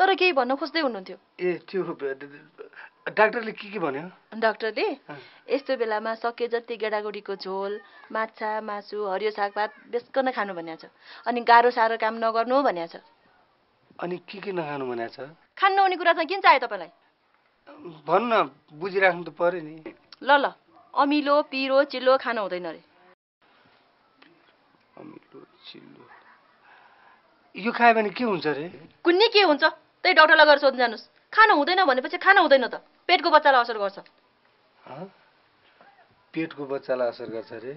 तर केही भन्न खोज्दै हुनुहुन्थ्यो ए त्यो डाक्टरले के भन्यो डाक्टरले यस्तो बेलामा सके जति गेडागुडीको झोल माछा मासु हरियो सागपात बेस्कन खानु भनेछ अनि गाह्रो साह्रो काम नगर्नु भनेछ अनि के नखानु भनेछ खान नहुने कुरा चाहिँ किन चाहियो तपाईलाई भन्न बुझिराख्नु त पर्यो नि ल ल अमिलो पिरो चिल्लो खान हुँदैन रे अमिलो चिल्लो यो खाए भने के हुन्छ रे कुन्नी के हुन्छ त्यही डाक्टरलाई गएर सोध्न जानुस् खान हुँदैन भनेपछि खान हुँदैन त पेटको बच्चालाई असर गर्छ ह पेटको बच्चालाई असर गर्छ रे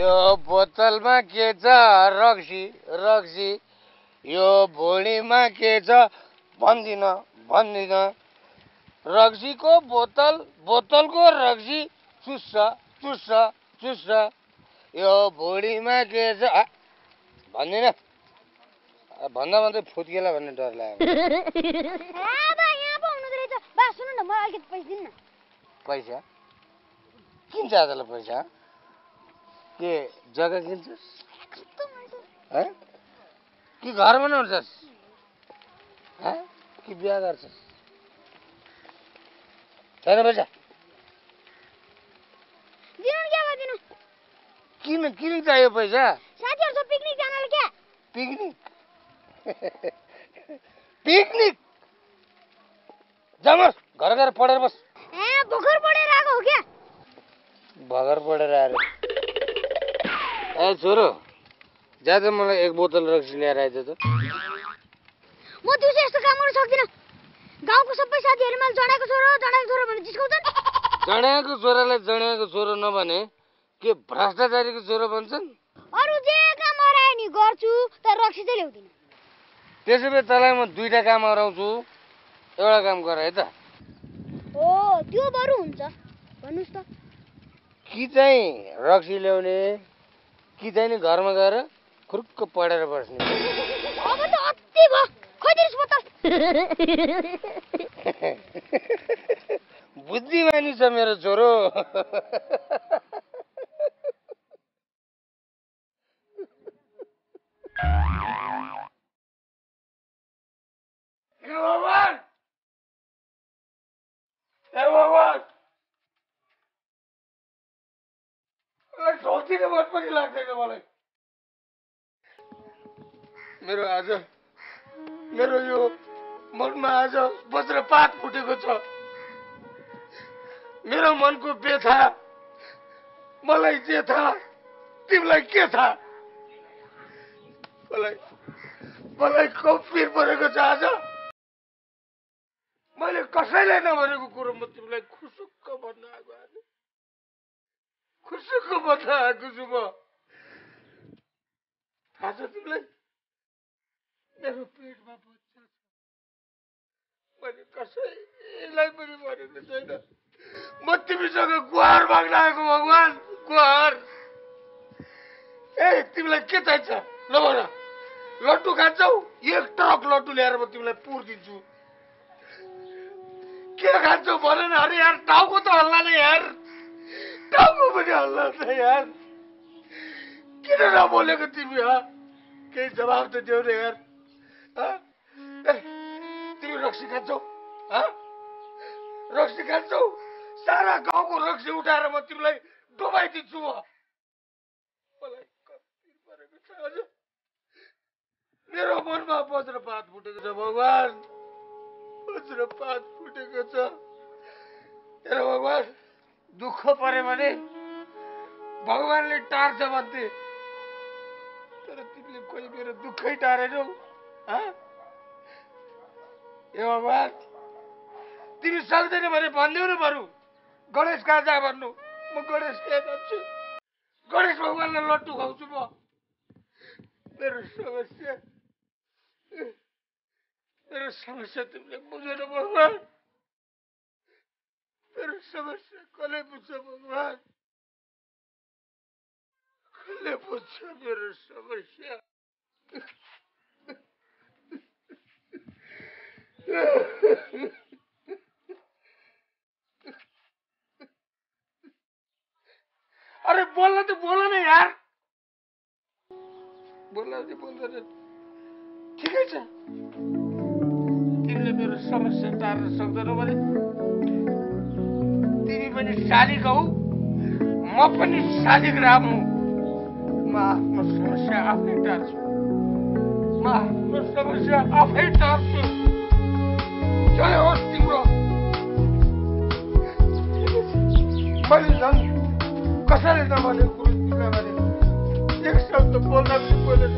यो बोतलमा के छ रक्सी रक्सी यो भुँडीमा के छ भन्दिन रक्सीको बोतल बोतलको रक्सी चुस्छ चुस्छ चुस्छ यो भुँडीमा के छ भन्दिन भन्दा भन्दै फुत्केला भन्ने डर लाग्यो पैसा किन्छ आजलाई पैसा के जग्गा किन्छस् है कि घर बनाउँछस् है कि बिहा गर्छस् छैन पैसा दिनु के भदिनु किन किन चाहियो पैसा साथीहरु पिकनिक जानले के पिकनिक पिकनिक जामस घर घर पढेर बस ए भगर पढेर आको हो क्या भगर पढेर आरे ए छोरो जा त मलाई एक बोतल रक्सी ल्याएर आइज त म दिउँसो यस्तो काम गर्न सक्दिन गाउँको सबै साथीहरु मलाई जडाको छोरो भने जिस्काउँछन् जडाको छोरालाई जडाको छोरो नभने के भ्रष्टाचारीको छोरो भन्छन् अरु जे काम हराए नि गर्छु तर रक्सी चाहिँ ल्याउँदिन त्यसैले तलाई म दुईटा काम हराउँछु एउटा काम गर है त ओ त्यो बरु हुन्छ भन्नुस् त कि चाहिँ रक्सी ल्याउने कि चाहिँ नि घरमा गएर खुरुक्क पढेर बस्ने अब त अति भयो खोइ दिनुस् म त बुद्धिमानी छ मेरो छोरो मेरो आज मेरो यो मनमा आज वज्रपात फुटेको छ मेरो मनको व्यथा मलाई जे थाहा तिमीलाई के थाहा मलाई कम्पिर परेको छ आज मैले कसैलाई नभनेको कुरो म तिमीलाई खुसुक्क भन्न आएको छु म आज तिमीलाई मेरो पेटमा बच्चा छ मैले कसैलाई पनि भनेको छैन म तिमीसँग गुहार माग्न आएको भगवान गुहार ए तिमीलाई के चाहिन्छ नभन लड्डु खान्छौ एक ट्रक लड्डु ल्याएर म तिमीलाई पुर्दिन्छु के खान्छौ भन न अरे यार टाउको त हल्ला नै यार टाउको पनि हल्ला छ यार किन नबोलेको तिमी केही जवाब त देऊ न यार तिमी रक्सी खान्छौ सारा गाउँको रक्सी उठाएर म तिमीलाई डुबाइदिन्छु मलाई कति परेको छ आज मेरो मनमा वज्रपात फुटेको छ भगवान वज्रपात फुटेको छ हेर भगवान दुःख परे भने भगवानले टार्छ भन्थे तर तिमीले कोही मेरो दुःखै टारेनौ ए भगवान तिमी सक्दैन भने भनिदेऊ न बरु गणेश कहाँ जा भन्नु म गणेश त्यहाँ जान्छु गणेश भगवानलाई लड्डु खुवाउँछु म मेरो समस्या तिमीले बुझेन भगवान मेरो समस्या कसले बुझ्छ भगवान कसले बुझ्छ मेरो समस्या अरे बोलना तो बोला ना यार बोला ठीक है तिमीले मेरो समस्या टार्न सक्दैनौ भने तिमी पनि शालिक हौ म पनि शालिक राम हौ म आफ्नो समस्या आफै टार्छु म आफ्नो समस्या आफै टार्छु जय होस् तिम्रो मैले झन् कसैले नभने कुरो तिमीलाई भने एक शब्द बोल्दा कसैले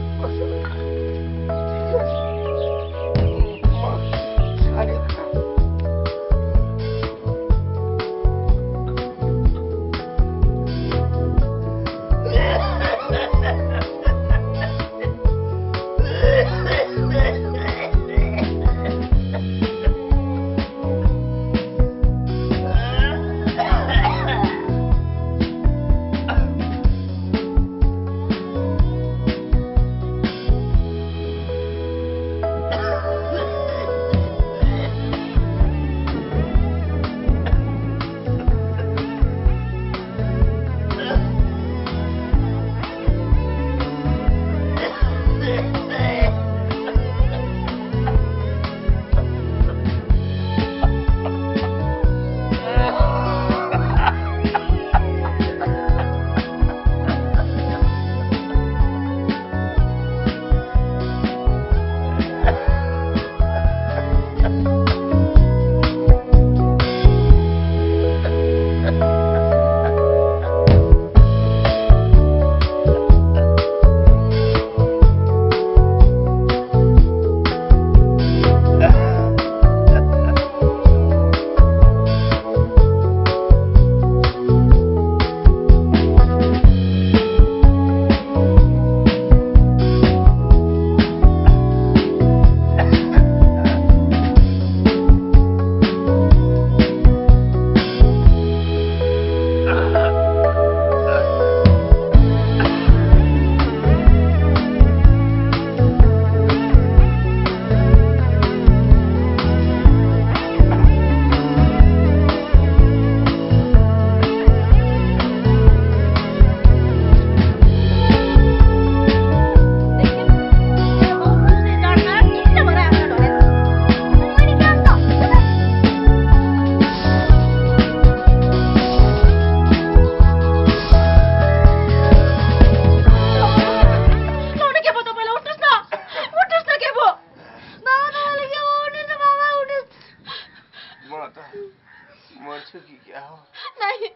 सुकी क्या हो? नहीं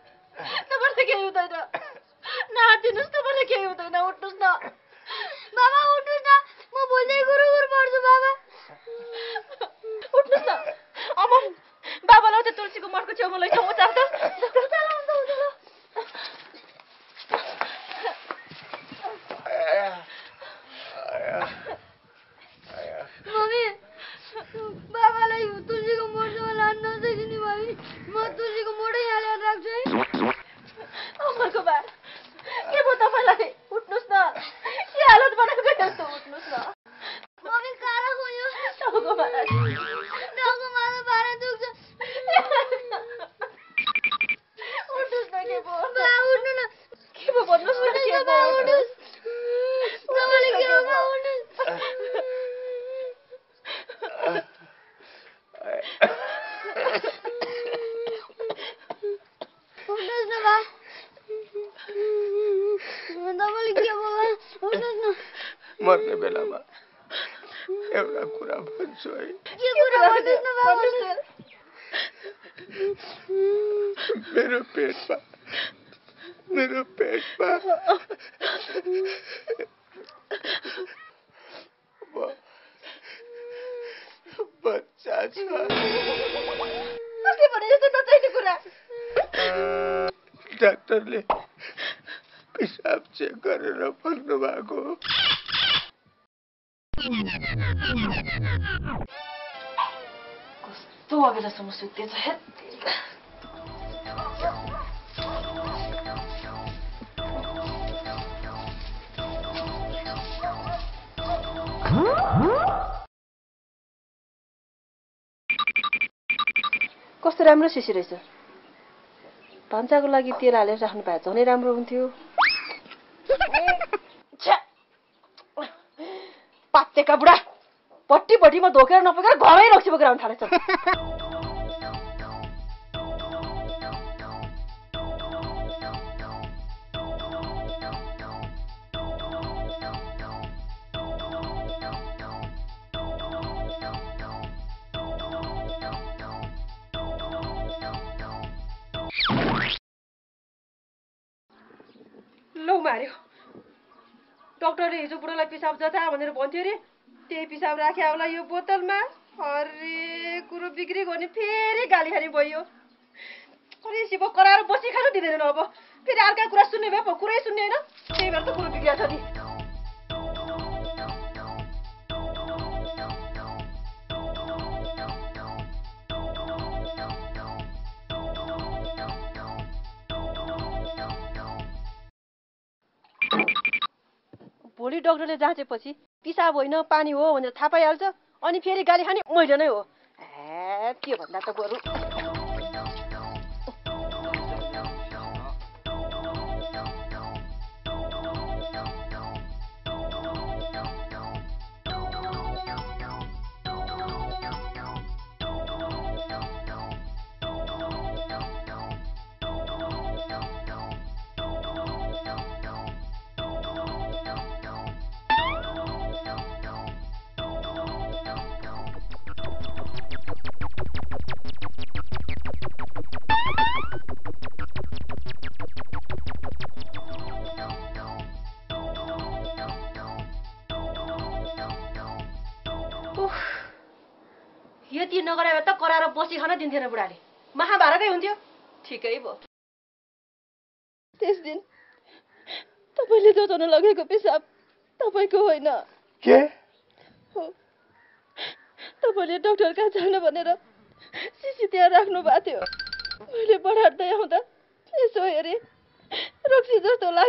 तबर तक यही होता है ना आते नुस तबर तक यही होता है ना उठ नुस ना बाबा उठ नुस ना मैं बोल दे गुरु गुरु बार से बाबा उठ नुस ना अमन बाबा लोग तो तुलसी को मार को चोमले चोमो चाहता चलो मम्मी बाबा लाई तुलसी को मोड़ से लान न सके नहीं भाभी मैं तुलसी को मोड़े यहाँ ले रख जाए अमर को बार क्या बोलता मैं लाई उठनुस ना ये हालत बना के डरता उठनुस ना मम्मी कारा खोयो डॉग मारा बारे दुख उठनुस ना क्या बोल बाबा उठनुस ना क्या बोल उठनुस ना क्या बोल उठनुस बाबा ले क्या बाबा उठनुस उठनुस ना बाबा बाबा ले क्या बोल उठनुस ना मरने बेला में एउटा कुरा भन्छु है के कुरा भन्नुस् न बाबा मेरो पेटमा बच्चा छ के भने जस्तो नचाहिने कुरा डाक्टरले पिसाब चेक गरेर भन्नु भएको कस्तो अघिल्लो समस्या छ है कस्तो राम्रो सिसी रहेछ भान्साको लागि तेल हालेर राख्नु भए झनै राम्रो हुन्थ्यो पातेका बुढा पट्टी म धोकेर नपकेर घरमै रक्सी बोकेर आउन थालेछ लौ मार्यो डाक्टरले हिजो बुढालाई पिसाब जता भनेर भन्थ्यो रे त्यही पिसाब राख्या होला यो बोतलमा अरे कुरो बिक्री गर्ने फेरि गाली खाने भयो अरे शिव कराएर बसी खानु दिदैन अब फेरि अर्का कुरा सुन्ने भए पो कुरै सुन्ने हैन त्यही भएर त कुरो बिग्रिया छ नि भोलि डाक्टरले जाँचेपछि पिसाब होइन पानी हो भनेर थाहा पाइहाल्छ अनि फेरि गाली खाने मैले नै हो ए त्यो भन्दा त बरु यति नगराए त कराएर बसी खान दिन्थेन बुढाले महाभारतै हुन्थ्यो ठिकै भयो त्यस दिन तपाईले जोतन लगेको पिसाब तपाईको होइन के हो तपाईले डाक्टर कहाँ जानु भनेर सिसी त्यहाँ राख्नु भएको थियो मैले बढार्दै आउँदा त्यसो हेरे रक्सी जस्तो लाग्यो।